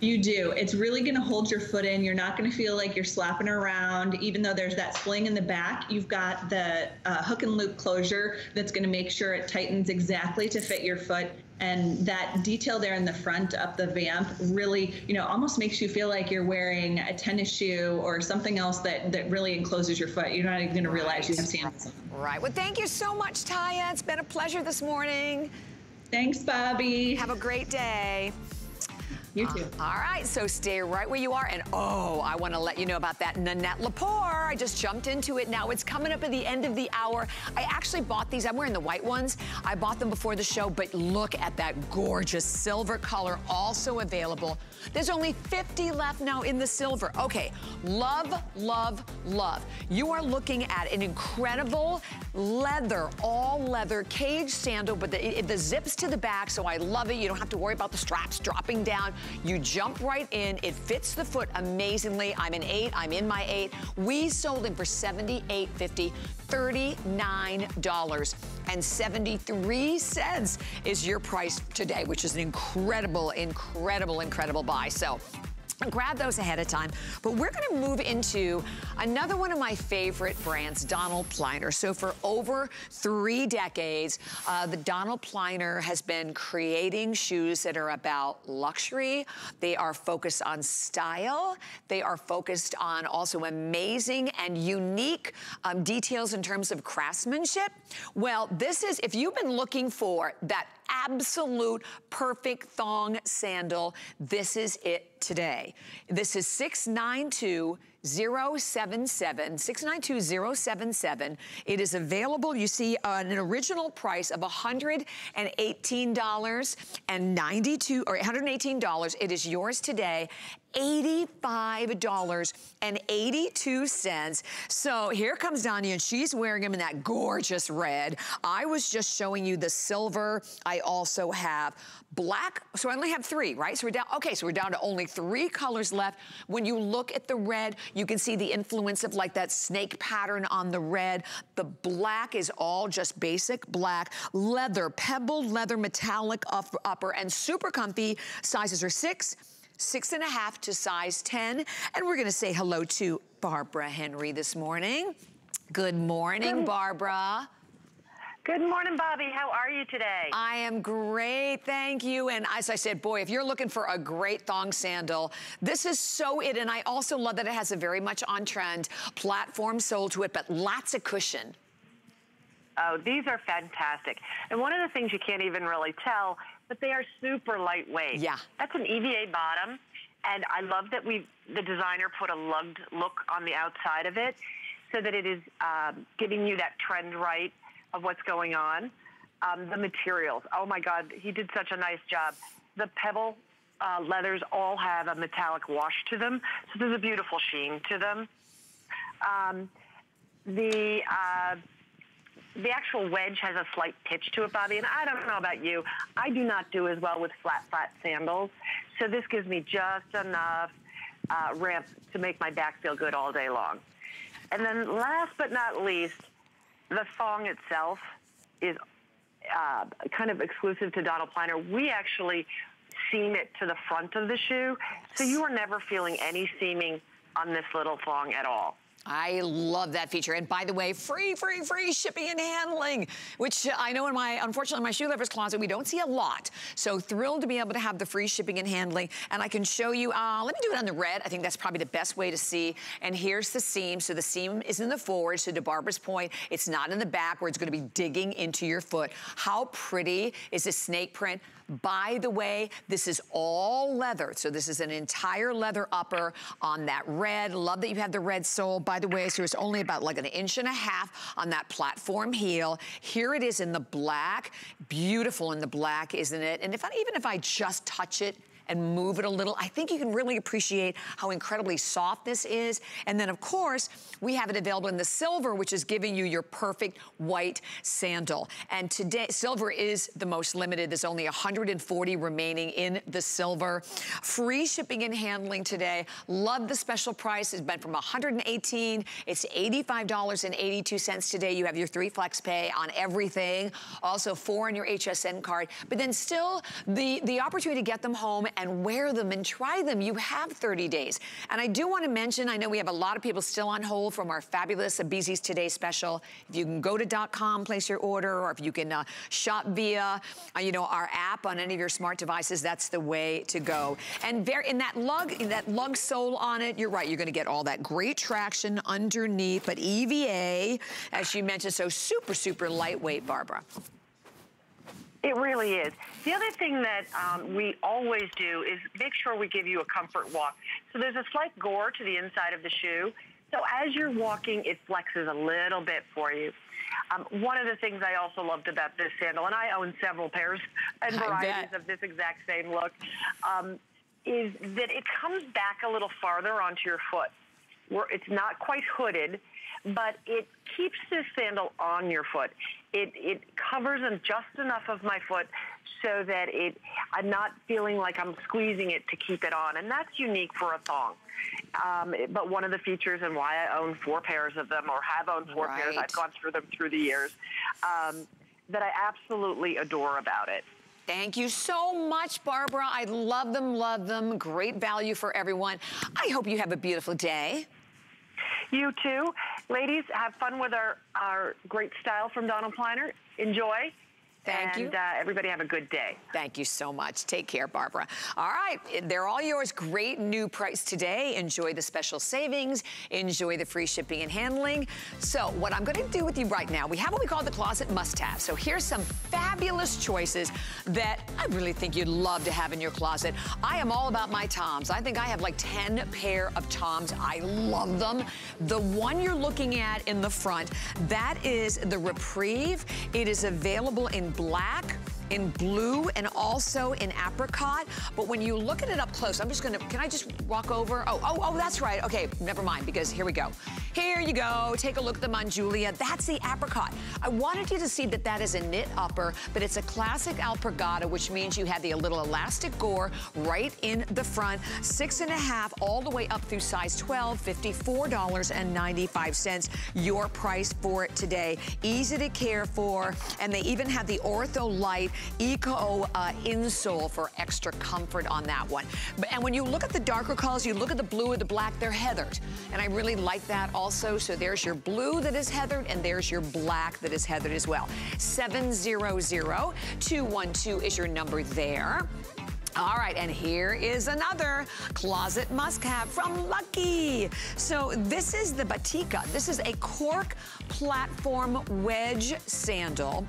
You do. It's really going to hold your foot in. You're not going to feel like you're slapping around. Even though there's that sling in the back, you've got the uh, hook and loop closure that's going to make sure it tightens exactly to fit your foot. And that detail there in the front up the vamp really, you know, almost makes you feel like you're wearing a tennis shoe or something else that, that really encloses your foot. You're not even going to realize you have sandals on. Right. Well, thank you so much, Taya. It's been a pleasure this morning. Thanks, Bobby. Have a great day. You too. Uh, all right, so stay right where you are. And oh, I want to let you know about that Nanette Lepore. I just jumped into it now. It's coming up at the end of the hour. I actually bought these. I'm wearing the white ones. I bought them before the show, but look at that gorgeous silver color, also available. There's only fifty left now in the silver. Okay, love, love, love. You are looking at an incredible leather, all leather cage sandal, but the, it, the zips to the back, so I love it. You don't have to worry about the straps dropping down. You jump right in. It fits the foot amazingly. I'm an eight. I'm in my eight. We sold them for seventy-eight fifty. thirty-nine dollars and seventy-three cents is your price today, which is an incredible, incredible, incredible buy. So Grab those ahead of time. But we're going to move into another one of my favorite brands, Donald Pliner. So for over three decades, uh, the Donald Pliner has been creating shoes that are about luxury. They are focused on style. They are focused on also amazing and unique um, details in terms of craftsmanship. Well, this is, if you've been looking for that absolute perfect thong sandal, this is it today. This is six nine two zero seven seven, six nine two zero seven seven. It is available, you see, uh, an original price of one hundred eighteen dollars and ninety-two cents, or one hundred eighteen dollars. It is yours today, eighty-five dollars and eighty-two cents. So here comes Donnie, and she's wearing them in that gorgeous red. I was just showing you the silver. I also have black. So I only have three, right? So we're down, okay, so we're down to only three colors left. When you look at the red, you can see the influence of like that snake pattern on the red. The black is all just basic black. Leather, pebbled leather, metallic upper, and super comfy. Sizes are six, six and a half to size ten. And we're gonna say hello to Barbara Henry this morning. Good morning, Good. Barbara. Good morning, Bobby. How are you today? I am great, thank you. And as I said, boy, if you're looking for a great thong sandal, this is so it. And I also love that it has a very much on-trend platform sole to it, but lots of cushion. Oh, these are fantastic. And one of the things you can't even really tell, but they are super lightweight. Yeah. That's an E V A bottom. And I love that we, the designer put a lugged look on the outside of it so that it is um, giving you that trend right of what's going on. Um, the materials, oh my God, he did such a nice job. The pebble uh, leathers all have a metallic wash to them, so there's a beautiful sheen to them. Um, the, uh, the actual wedge has a slight pitch to it, Bobby, and I don't know about you, I do not do as well with flat, flat sandals, so this gives me just enough uh, ramp to make my back feel good all day long. And then last but not least, the thong itself is uh, kind of exclusive to Donald Pliner. We actually seam it to the front of the shoe, so you are never feeling any seaming on this little thong at all. I love that feature. And by the way, free, free, free shipping and handling, which I know in my, unfortunately, my shoe lover's closet, we don't see a lot. So thrilled to be able to have the free shipping and handling. And I can show you, uh, let me do it on the red. I think that's probably the best way to see. And here's the seam. So the seam is in the forward. So to Barbara's point, it's not in the back where it's going to be digging into your foot. How pretty is this snake print? By the way, this is all leather. So this is an entire leather upper on that red. Love that you have the red sole. By the way, so it's only about like an inch and a half on that platform heel. Here it is in the black. Beautiful in the black, isn't it? And if I, even if I just touch it and move it a little, I think you can really appreciate how incredibly soft this is. And then, of course, we have it available in the silver, which is giving you your perfect white sandal. And today, silver is the most limited. There's only one hundred forty remaining in the silver. Free shipping and handling today. Love the special price. It's been from one hundred eighteen dollars. It's eighty-five dollars and eighty-two cents today. You have your three flex pay on everything. Also, four on your H S N card. But then still, the, the opportunity to get them home and wear them and try them. You have thirty days. And I do want to mention, I know we have a lot of people still on hold from our fabulous BZees Today special. If you can go to .com, place your order, or if you can uh, shop via, uh, you know, our app on any of your smart devices, that's the way to go. And there, in that lug, in that lug sole on it, you're right, you're going to get all that great traction underneath, but E V A, as she mentioned, so super, super lightweight, Barbara. It really is. The other thing that um, we always do is make sure we give you a comfort walk. So there's a slight gore to the inside of the shoe. So as you're walking, it flexes a little bit for you. Um, one of the things I also loved about this sandal, and I own several pairs and varieties of this exact same look, um, is that it comes back a little farther onto your foot. Where it's not quite hooded, but it keeps this sandal on your foot. It, it covers in just enough of my foot so that it, I'm not feeling like I'm squeezing it to keep it on, and that's unique for a thong. Um, but one of the features and why I own four pairs of them, or have owned four right. pairs, I've gone through them through the years, um, that I absolutely adore about it. Thank you so much, Barbara. I love them, love them. Great value for everyone. I hope you have a beautiful day. You too. Ladies, have fun with our, our great style from Donald Pliner. Enjoy. Thank you. And uh, everybody have a good day. Thank you so much. Take care, Barbara. All right. They're all yours. Great new price today. Enjoy the special savings. Enjoy the free shipping and handling. So what I'm going to do with you right now, we have what we call the closet must-have. So here's some fabulous choices that I really think you'd love to have in your closet. I am all about my Toms. I think I have like ten pair of Toms. I love them. The one you're looking at in the front, that is the Reprieve. It is available in black, in blue, and also in apricot. But when you look at it up close, I'm just gonna, can I just walk over? Oh, oh, oh, that's right. Okay, never mind, because here we go. Here you go. Take a look at them on Julia. That's the apricot. I wanted you to see that that is a knit upper, but it's a classic alpargata, which means you have the little elastic gore right in the front, six and a half all the way up through size twelve, fifty-four ninety-five. Your price for it today. Easy to care for, and they even have the Ortho Light Eco uh, insole for extra comfort on that one. But, and when you look at the darker colors, you look at the blue or the black, they're heathered. And I really like that also. So there's your blue that is heathered, and there's your black that is heathered as well. seven zero zero two one two is your number there. All right, and here is another closet must-have from Lucky. So this is the Batika. This is a cork platform wedge sandal.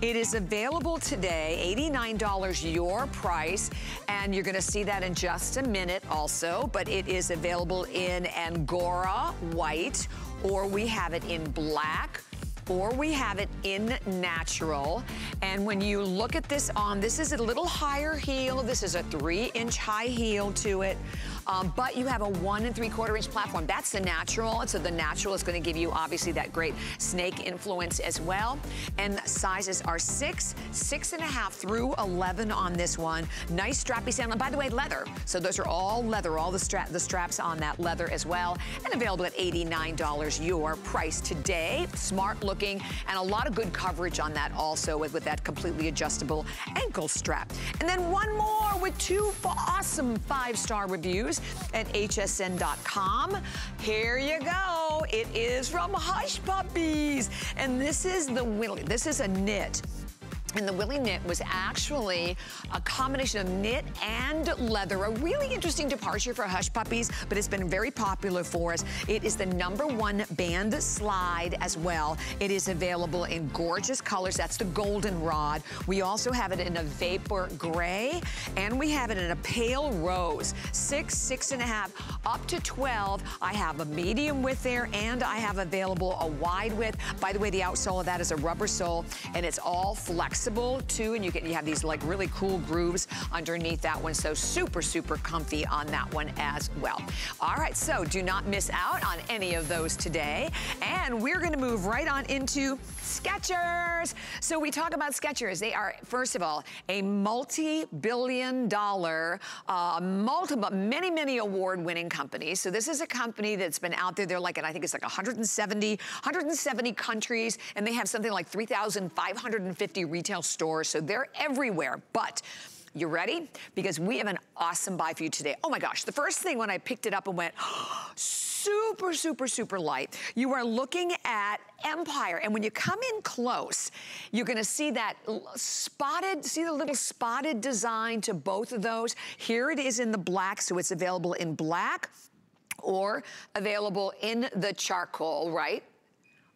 It is available today, eighty-nine dollars your price, and you're gonna see that in just a minute also, but it is available in Angora white, or we have it in black, or we have it in natural. And when you look at this on, this is a little higher heel. This is a three inch high heel to it. Um, but you have a one and three quarter inch platform. That's the natural. And so the natural is gonna give you obviously that great snake influence as well. And sizes are six, six and a half through eleven on this one. Nice strappy sandal, and by the way, leather. So those are all leather, all the, stra the straps on that leather as well. And available at eighty-nine dollars your price today. Smart look. And a lot of good coverage on that also with, with that completely adjustable ankle strap. And then one more with two awesome five-star reviews at H S N dot com. Here you go. It is from Hush Puppies. And this is the Willy. This is a knit. And the Willy knit was actually a combination of knit and leather. A really interesting departure for Hush Puppies, but it's been very popular for us. It is the number one band slide as well. It is available in gorgeous colors. That's the goldenrod. We also have it in a vapor gray, and we have it in a pale rose. Six, six and a half, up to twelve. I have a medium width there, and I have available a wide width. By the way, the outsole of that is a rubber sole, and it's all flexible too, and you can you have these like really cool grooves underneath that one, so super super comfy on that one as well. All right, so do not miss out on any of those today, and we're going to move right on into Skechers. So we talk about Skechers. They are, first of all, a multi-billion dollar, uh, multiple, many many award-winning company. So this is a company that's been out there. They're like, and I think it's like one hundred seventy countries, and they have something like three thousand five hundred fifty retail stores, so they're everywhere. But you ready? Because we have an awesome buy for you today. Oh my gosh, the first thing when I picked it up and went, oh, super, super, super light, you are looking at Empire. And when you come in close, you're gonna see that spotted, see the little spotted design to both of those? Here it is in the black, so it's available in black or available in the charcoal, right?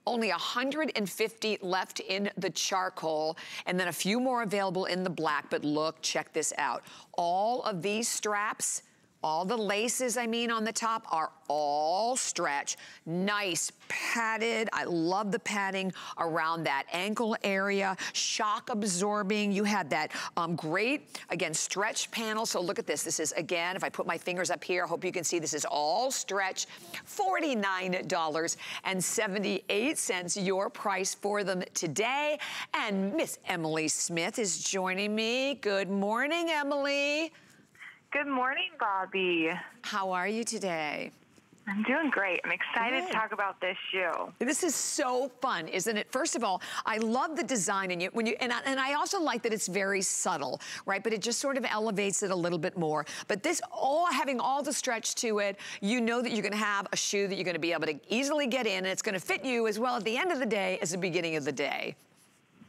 Only one hundred fifty left in the charcoal, and then a few more available in the black. But look, check this out. All of these straps, all the laces, I mean, on the top are all stretch. Nice padded. I love the padding around that ankle area. Shock absorbing. You have that um, great, again, stretch panel. So look at this. This is, again, if I put my fingers up here, I hope you can see this is all stretch. forty-nine seventy-eight your price for them today. And Miss Emily Smith is joining me. Good morning, Emily. Good morning, Bobby. How are you today? I'm doing great. I'm excited to talk about this shoe. This is so fun, isn't it? First of all, I love the design in you. When you and I, and I also like that it's very subtle, right? But it just sort of elevates it a little bit more. But this all having all the stretch to it, you know that you're going to have a shoe that you're going to be able to easily get in, and it's going to fit you as well at the end of the day as the beginning of the day.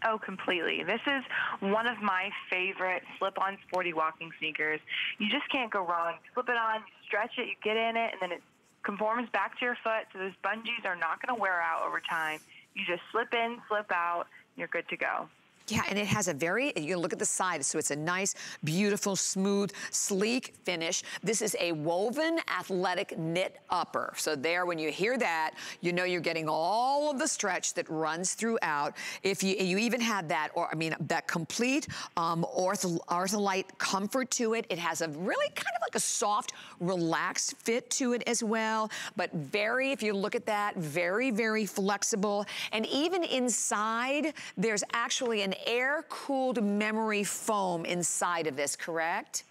Oh, completely. This is one of my favorite slip-on sporty walking sneakers. You just can't go wrong. Slip it on, stretch it, you get in it, and then it conforms back to your foot, so those bungees are not going to wear out over time. You just slip in, slip out, you're good to go. Yeah, and it has a very, you look at the side, so it's a nice, beautiful, smooth, sleek finish. This is a woven athletic knit upper. So there, when you hear that, you know you're getting all of the stretch that runs throughout. If you, you even have that, or I mean, that complete um, ortho, ortholite comfort to it. It has a really kind of like a soft, relaxed fit to it as well. But very, if you look at that, very, very flexible. And even inside, there's actually an air-cooled memory foam inside of this, correct?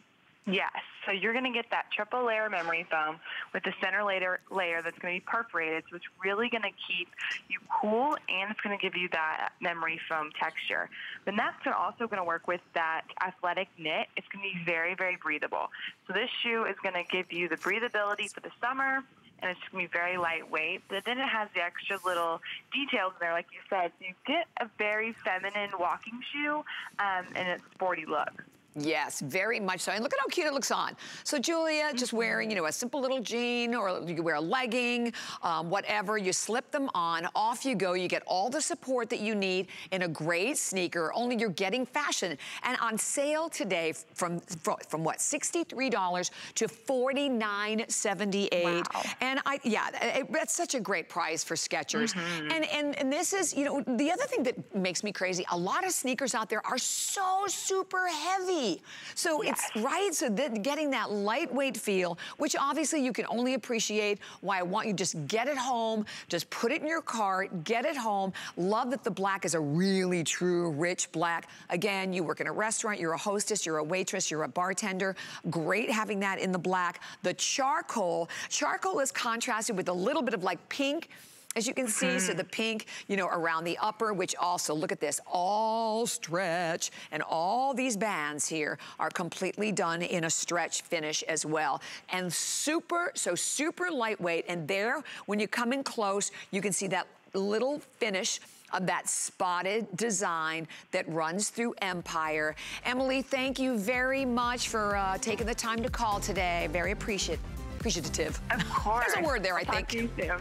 Yes. So you're going to get that triple layer memory foam with the center layer, layer that's going to be perforated. So it's really going to keep you cool, and it's going to give you that memory foam texture. Then that's also going to work with that athletic knit. It's going to be very, very breathable. So this shoe is going to give you the breathability for the summer, and it's going to be very lightweight. But then it has the extra little details in there, like you said. So you get a very feminine walking shoe um, and a sporty look. Yes, very much so. And look at how cute it looks on. So Julia, just wearing, you know, a simple little jean, or you wear a legging, um, whatever. You slip them on, off you go. You get all the support that you need in a great sneaker, only you're getting fashion. And on sale today from, from, from what, sixty-three dollars to forty-nine seventy-eight. Wow. And I, yeah, it, that's such a great price for Skechers. Mm-hmm. and, and, and this is, you know, the other thing that makes me crazy, a lot of sneakers out there are so super heavy. So yes. It's right, so that getting that lightweight feel, which obviously you can only appreciate why I want you just get it home, just put it in your cart, get it home. Love that the black is a really true rich black. Again, you work in a restaurant, you're a hostess, you're a waitress, you're a bartender. Great having that in the black. The charcoal, charcoal is contrasted with a little bit of like pink, as you can see, mm-hmm. So the pink, you know, around the upper, which also, look at this, all stretch, and all these bands here are completely done in a stretch finish as well. And super, so super lightweight, and there, when you come in close, you can see that little finish of that spotted design that runs through Empire. Emily, thank you very much for uh, taking the time to call today. Very appreciative. Appreciative. Of course. There's a word there, I Talk think. To you soon.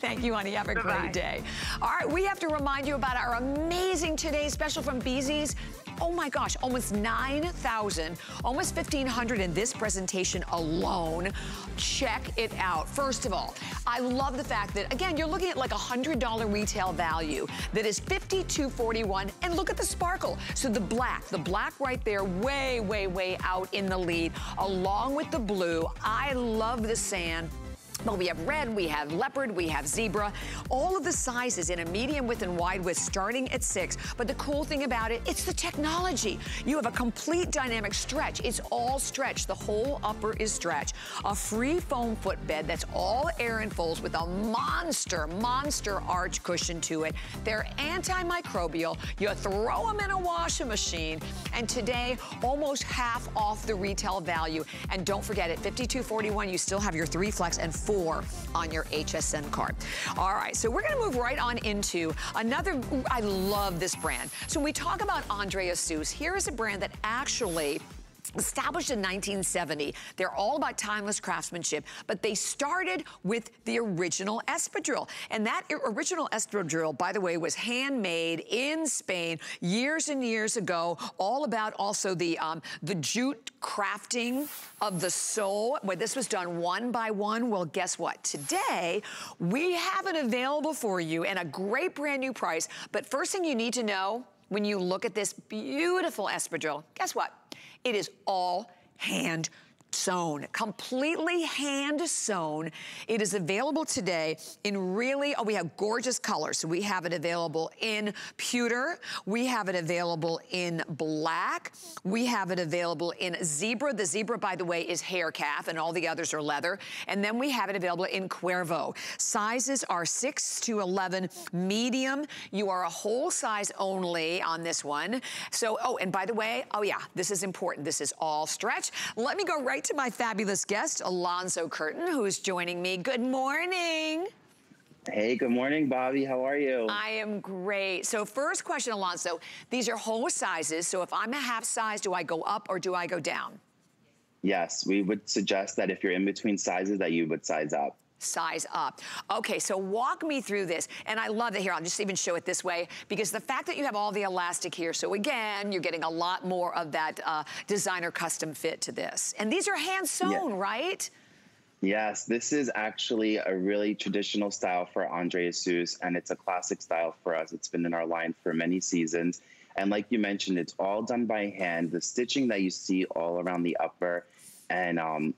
Thank you, honey. Have a Bye-bye. great day. All right, we have to remind you about our amazing today's special from BZees. Oh my gosh, almost nine thousand, almost fifteen hundred in this presentation alone. Check it out. First of all, I love the fact that, again, you're looking at like a one hundred dollar retail value that is fifty-two forty-one, and look at the sparkle. So the black, the black right there, way, way, way out in the lead, along with the blue. I love the sand. Well, we have red, we have leopard, we have zebra. All of the sizes in a medium width and wide width starting at six. But the cool thing about it, it's the technology. You have a complete dynamic stretch. It's all stretch. The whole upper is stretch. A free foam footbed that's all air and folds with a monster, monster arch cushion to it. They're antimicrobial. You throw them in a washing machine. And today, almost half off the retail value. And don't forget, at fifty-two forty-one, you still have your three flex and four on your H S N card. All right, so we're gonna move right on into another, I love this brand. So when we talk about André Assous, here is a brand that actually established in nineteen seventy. They're all about timeless craftsmanship, but they started with the original espadrille. And that original espadrille, by the way, was handmade in Spain years and years ago, all about also the, um, the jute crafting of the sole, where this was done one by one. Well, guess what? Today, we have it available for you at a great brand new price. But first thing you need to know when you look at this beautiful espadrille, guess what? It is all hand sewn, completely hand sewn. It is available today in really, oh, we have gorgeous colors. So we have it available in pewter. We have it available in black. We have it available in zebra. The zebra, by the way, is hair calf and all the others are leather. And then we have it available in Cuervo. Sizes are six to eleven, medium. You are a whole size only on this one. So, oh, and by the way, oh yeah, this is important. This is all stretch. Let me go right to my fabulous guest, Alonzo Curtin, who is joining me. Good morning. Hey, good morning, Bobby. How are you? I am great. So first question, Alonzo, these are whole sizes. So if I'm a half size, do I go up or do I go down? Yes, we would suggest that if you're in between sizes that you would size up. Size up. Okay, so walk me through this. And I love it here. I'll just even show it this way because the fact that you have all the elastic here. So again, you're getting a lot more of that uh, designer custom fit to this. And these are hand sewn, yeah. right? Yes, this is actually a really traditional style for André Assous, and it's a classic style for us. It's been in our line for many seasons. And like you mentioned, it's all done by hand. The stitching that you see all around the upper and um,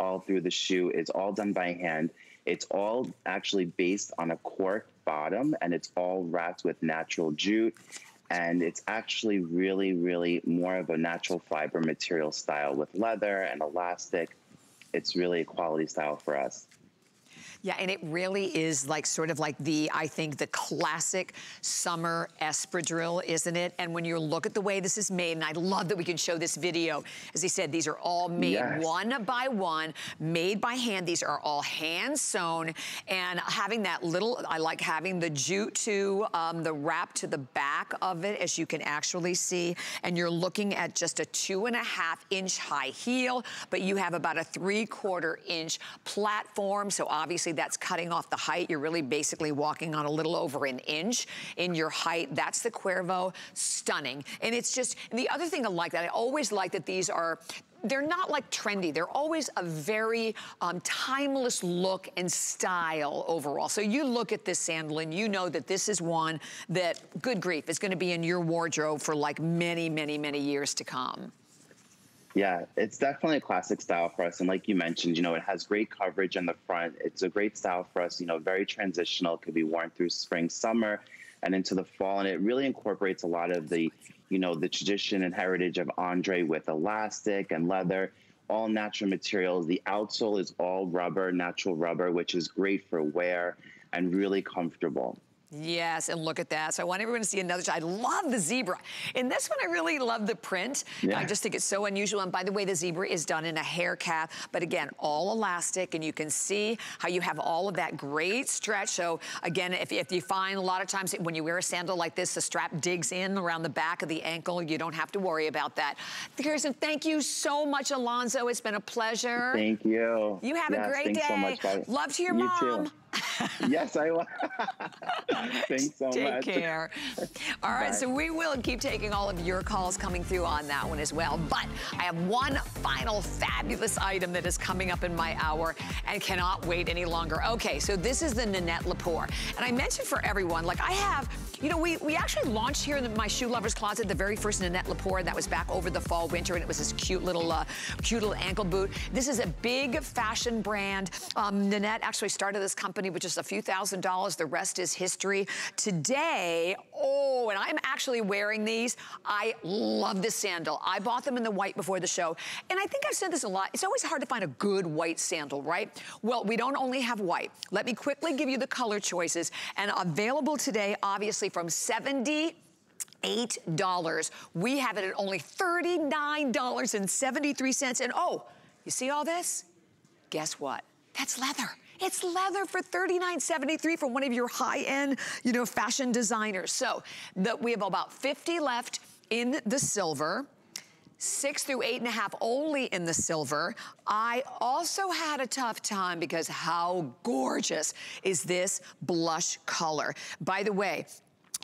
all through the shoe is all done by hand. It's all actually based on a cork bottom, and it's all wrapped with natural jute. And it's actually really, really more of a natural fiber material style with leather and elastic. It's really a quality style for us. Yeah, and it really is like sort of like the, I think, the classic summer espadrille, isn't it? And when you look at the way this is made, and I love that we can show this video. As he said, these are all made yes. one by one, made by hand. These are all hand sewn. And having that little, I like having the jute to um, the wrap to the back of it, as you can actually see. And you're looking at just a two and a half inch high heel, but you have about a three quarter inch platform. So obviously that's cutting off the height. You're really basically walking on a little over an inch in your height. That's the Cuervo. Stunning. And it's just, and the other thing I like that, I always like that these are, they're not like trendy. They're always a very um, timeless look and style overall. So you look at this sandal and you know that this is one that, good grief, is gonna be in your wardrobe for like many, many, many years to come. Yeah, it's definitely a classic style for us. And like you mentioned, you know, it has great coverage in the front. It's a great style for us, you know, very transitional. It could be worn through spring, summer, and into the fall. And it really incorporates a lot of the, you know, the tradition and heritage of André with elastic and leather, all natural materials. The outsole is all rubber, natural rubber, which is great for wear and really comfortable. Yes, and look at that. So I want everyone to see another. I love the zebra. In this one, I really love the print. Yeah. I just think it's so unusual. And by the way, the zebra is done in a hair calf, but again, all elastic. And you can see how you have all of that great stretch. So again, if, if you find a lot of times when you wear a sandal like this, the strap digs in around the back of the ankle. You don't have to worry about that. Kirsten, thank you so much, Alonzo. It's been a pleasure. Thank you. You have yes, a great day. So much, guys. Love to your you mom. Too. Yes, I will. Thanks so Take much. Take care. All right, Bye. So we will keep taking all of your calls coming through on that one as well. But I have one final fabulous item that is coming up in my hour and cannot wait any longer. Okay, so this is the Nanette Lepore. And I mentioned for everyone, like I have, you know, we, we actually launched here in the, my shoe lover's closet the very first Nanette Lepore, and that was back over the fall winter, and it was this cute little, uh, cute little ankle boot. This is a big fashion brand. Um, Nanette actually started this company with just a few thousand dollars. The rest is history. Today, oh, and I'm actually wearing these. I love this sandal. I bought them in the white before the show. And I think I've said this a lot. It's always hard to find a good white sandal, right? Well, we don't only have white. Let me quickly give you the color choices. And available today, obviously, from seventy-eight dollars. We have it at only thirty-nine dollars and seventy-three cents. And oh, you see all this? Guess what? That's leather. It's leather for thirty-nine seventy-three from one of your high-end, you know, fashion designers. So the, we have about fifty left in the silver, six through eight and a half only in the silver. I also had a tough time because how gorgeous is this blush color? By the way,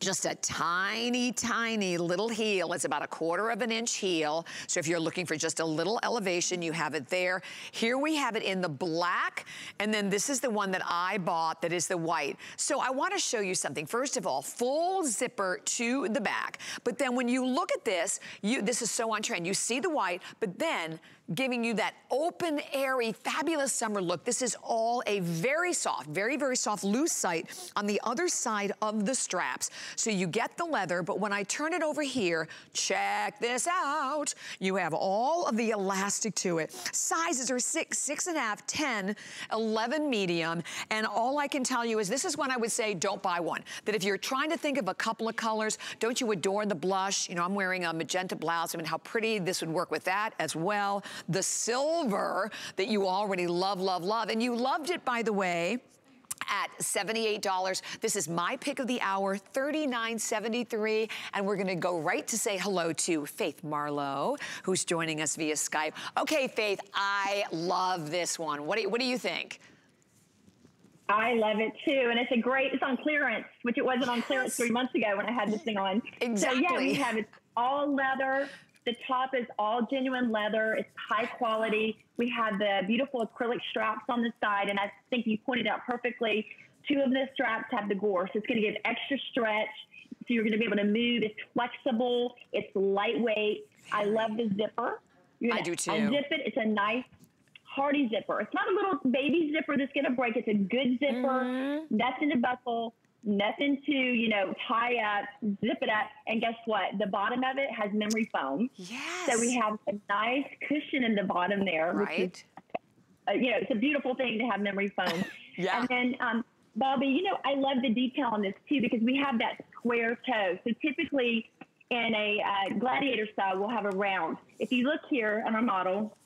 just a tiny, tiny little heel. It's about a quarter of an inch heel. So if you're looking for just a little elevation, you have it there. Here we have it in the black. And then this is the one that I bought that is the white. So I want to show you something. First of all, full zipper to the back. But then when you look at this, you this is so on trend. You see the white, but then giving you that open, airy, fabulous summer look. This is all a very soft, very, very soft loose sight on the other side of the straps. So you get the leather, but when I turn it over here, check this out. You have all of the elastic to it. Sizes are six, six and a half, ten, eleven medium. And all I can tell you is this is when I would say don't buy one. That if you're trying to think of a couple of colors, don't you adore the blush? You know, I'm wearing a magenta blouse. I mean, how pretty this would work with that as well. The silver that you already love, love, love. And you loved it, by the way, at seventy-eight dollars. This is my pick of the hour, thirty-nine seventy-three. And we're gonna go right to say hello to Faith Marlowe, who's joining us via Skype. Okay, Faith, I love this one. What do, what do you think? I love it too, and it's a great, it's on clearance, which it wasn't on clearance three months ago when I had this thing on. Exactly. So yeah, we have it all leather. The top is all genuine leather. It's high quality. We have the beautiful acrylic straps on the side, and I think you pointed out perfectly, two of the straps have the gore, so it's gonna give extra stretch, so you're gonna be able to move. It's flexible, it's lightweight. I love the zipper. I do too. Unzip it, it's a nice, hardy zipper. It's not a little baby zipper that's gonna break. It's a good zipper, mm-hmm. nothing to buckle, nothing to, you know, tie up, zip it up. And guess what? The bottom of it has memory foam. Yes. So we have a nice cushion in the bottom there. Right. Is, uh, you know, it's a beautiful thing to have memory foam. Yeah. And then, um, Bobby, you know, I love the detail on this too, because we have that square toe. So typically in a uh, gladiator style, we'll have a round. If you look here on our model,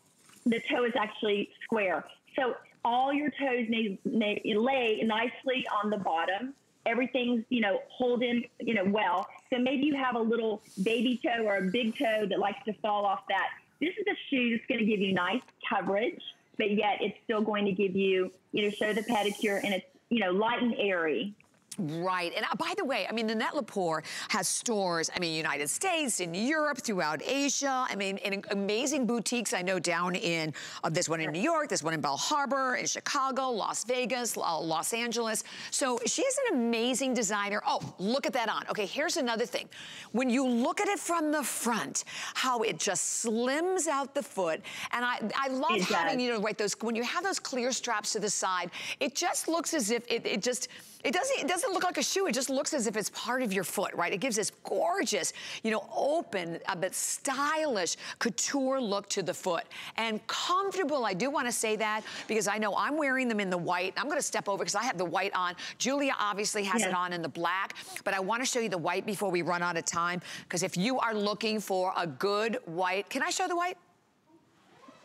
the toe is actually square. So all your toes may, may lay nicely on the bottom. Everything's, you know, holding, you know, well. So maybe you have a little baby toe or a big toe that likes to fall off that. This is a shoe that's going to give you nice coverage, but yet it's still going to give you, you know, show the pedicure, and it's, you know, light and airy. Right, and uh, by the way, I mean, Nanette Lepore has stores, I mean, United States, in Europe, throughout Asia, I mean, in amazing boutiques, I know down in, uh, this one in New York, this one in Bell Harbor, in Chicago, Las Vegas, uh, Los Angeles. So she's an amazing designer. Oh, look at that on. Okay, here's another thing. When you look at it from the front, how it just slims out the foot, and I, I love having, you know, right, those, when you have those clear straps to the side, it just looks as if it, it just, it doesn't, it doesn't It doesn't look like a shoe. It just looks as if it's part of your foot, right? It gives this gorgeous, you know, open, uh, but stylish couture look to the foot. And comfortable, I do want to say that, because I know I'm wearing them in the white. I'm going to step over because I have the white on. Julia obviously has yeah. it on in the black, but I want to show you the white before we run out of time, because if you are looking for a good white, can I show the white?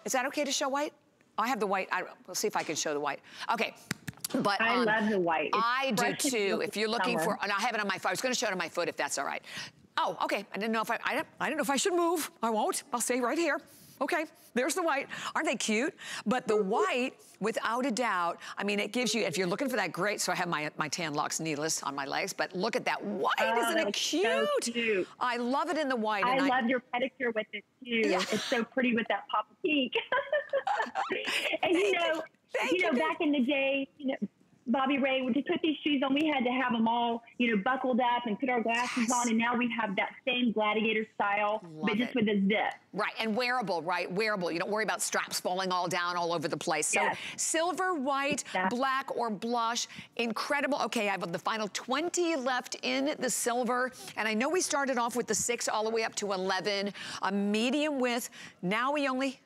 Is that okay to show white? I have the white. I, we'll see if I can show the white. Okay. But I um, love the white. It's I do too. If you're looking summer. for, and I have it on my foot. I was going to show it on my foot, if that's all right. Oh, okay. I didn't know if I, I, I didn't know if I should move. I won't. I'll stay right here. Okay, there's the white. Aren't they cute? But the white, without a doubt, I mean, it gives you, if you're looking for that great, so I have my, my tan locks needless on my legs, but look at that white. Oh, isn't it cute? So cute? I love it in the white. I and love I, your pedicure with it too. Yeah. It's so pretty with that pop of pink. And you know, Thank you know, you. back in the day, you know, Bobby Ray, to put these shoes on, we had to have them all, you know, buckled up and put our glasses yes. on, and now we have that same gladiator style, Love but just it. with a zip. Right, and wearable, right? Wearable. You don't worry about straps falling all down all over the place. So yes. silver, white, exactly. black, or blush, incredible. Okay, I have the final twenty left in the silver, and I know we started off with the six all the way up to eleven, a medium width. Now we only...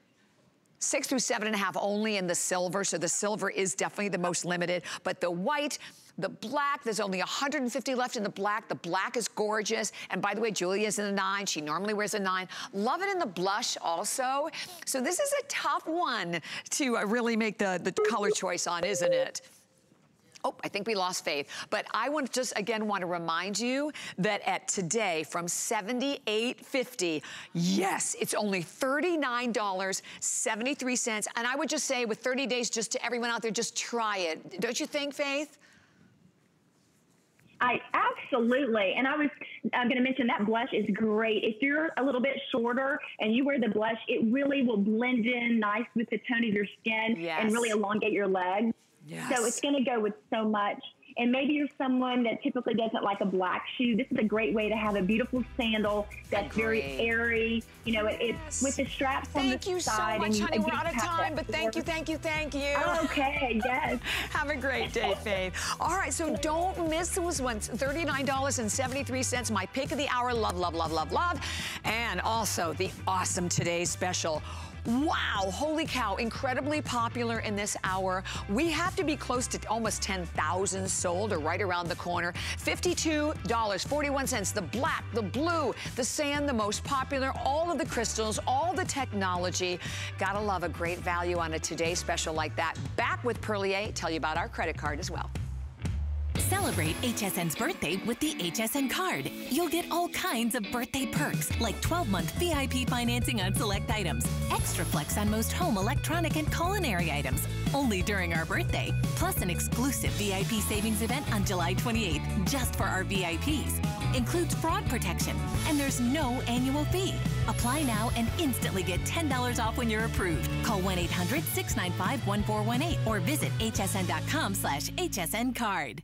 Six through seven and a half only in the silver, so the silver is definitely the most limited. But the white, the black, there's only one hundred fifty left in the black. The black is gorgeous. And by the way, Julia's in a nine. She normally wears a nine. Love it in the blush also. So this is a tough one to really make the, the color choice on, isn't it? Oh, I think we lost Faith. But I want to just, again, want to remind you that at today, from seventy-eight fifty, yes, it's only thirty-nine seventy-three. And I would just say with thirty days, just to everyone out there, just try it. Don't you think, Faith? I absolutely, and I was I'm going to mention that blush is great. If you're a little bit shorter and you wear the blush, it really will blend in nice with the tone of your skin yes. and really elongate your legs. Yes. So it's going to go with so much. and maybe you're someone that typically doesn't like a black shoe, this is a great way to have a beautiful sandal that's Agreed. very airy. You know, yes. it, it's with the straps thank on the you side. Thank you so much, honey. We're out of time, but thank you, thank you, thank you. Oh, okay, yes. Have a great day, Faith. All right, so don't miss this one. thirty-nine seventy-three, my pick of the hour. Love, love, love, love, love. And also the awesome Today's Special. Wow, holy cow, incredibly popular in this hour. We have to be close to almost ten thousand sold or right around the corner. fifty-two forty-one, the black, the blue, the sand, the most popular, all of the crystals, all the technology. Gotta love a great value on a Today Special like that. Back with Perlier, tell you about our credit card as well. Celebrate H S N's birthday with the H S N card. You'll get all kinds of birthday perks, like twelve-month V I P financing on select items, extra flex on most home electronic and culinary items, only during our birthday, plus an exclusive V I P savings event on July twenty-eighth, just for our V I Ps. Includes fraud protection, and there's no annual fee. Apply now and instantly get ten dollars off when you're approved. Call one eight hundred, six nine five, one four one eight or visit H S N dot com slash H S N card.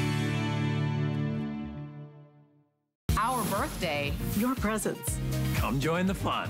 Birthday, your presence. Come join the fun.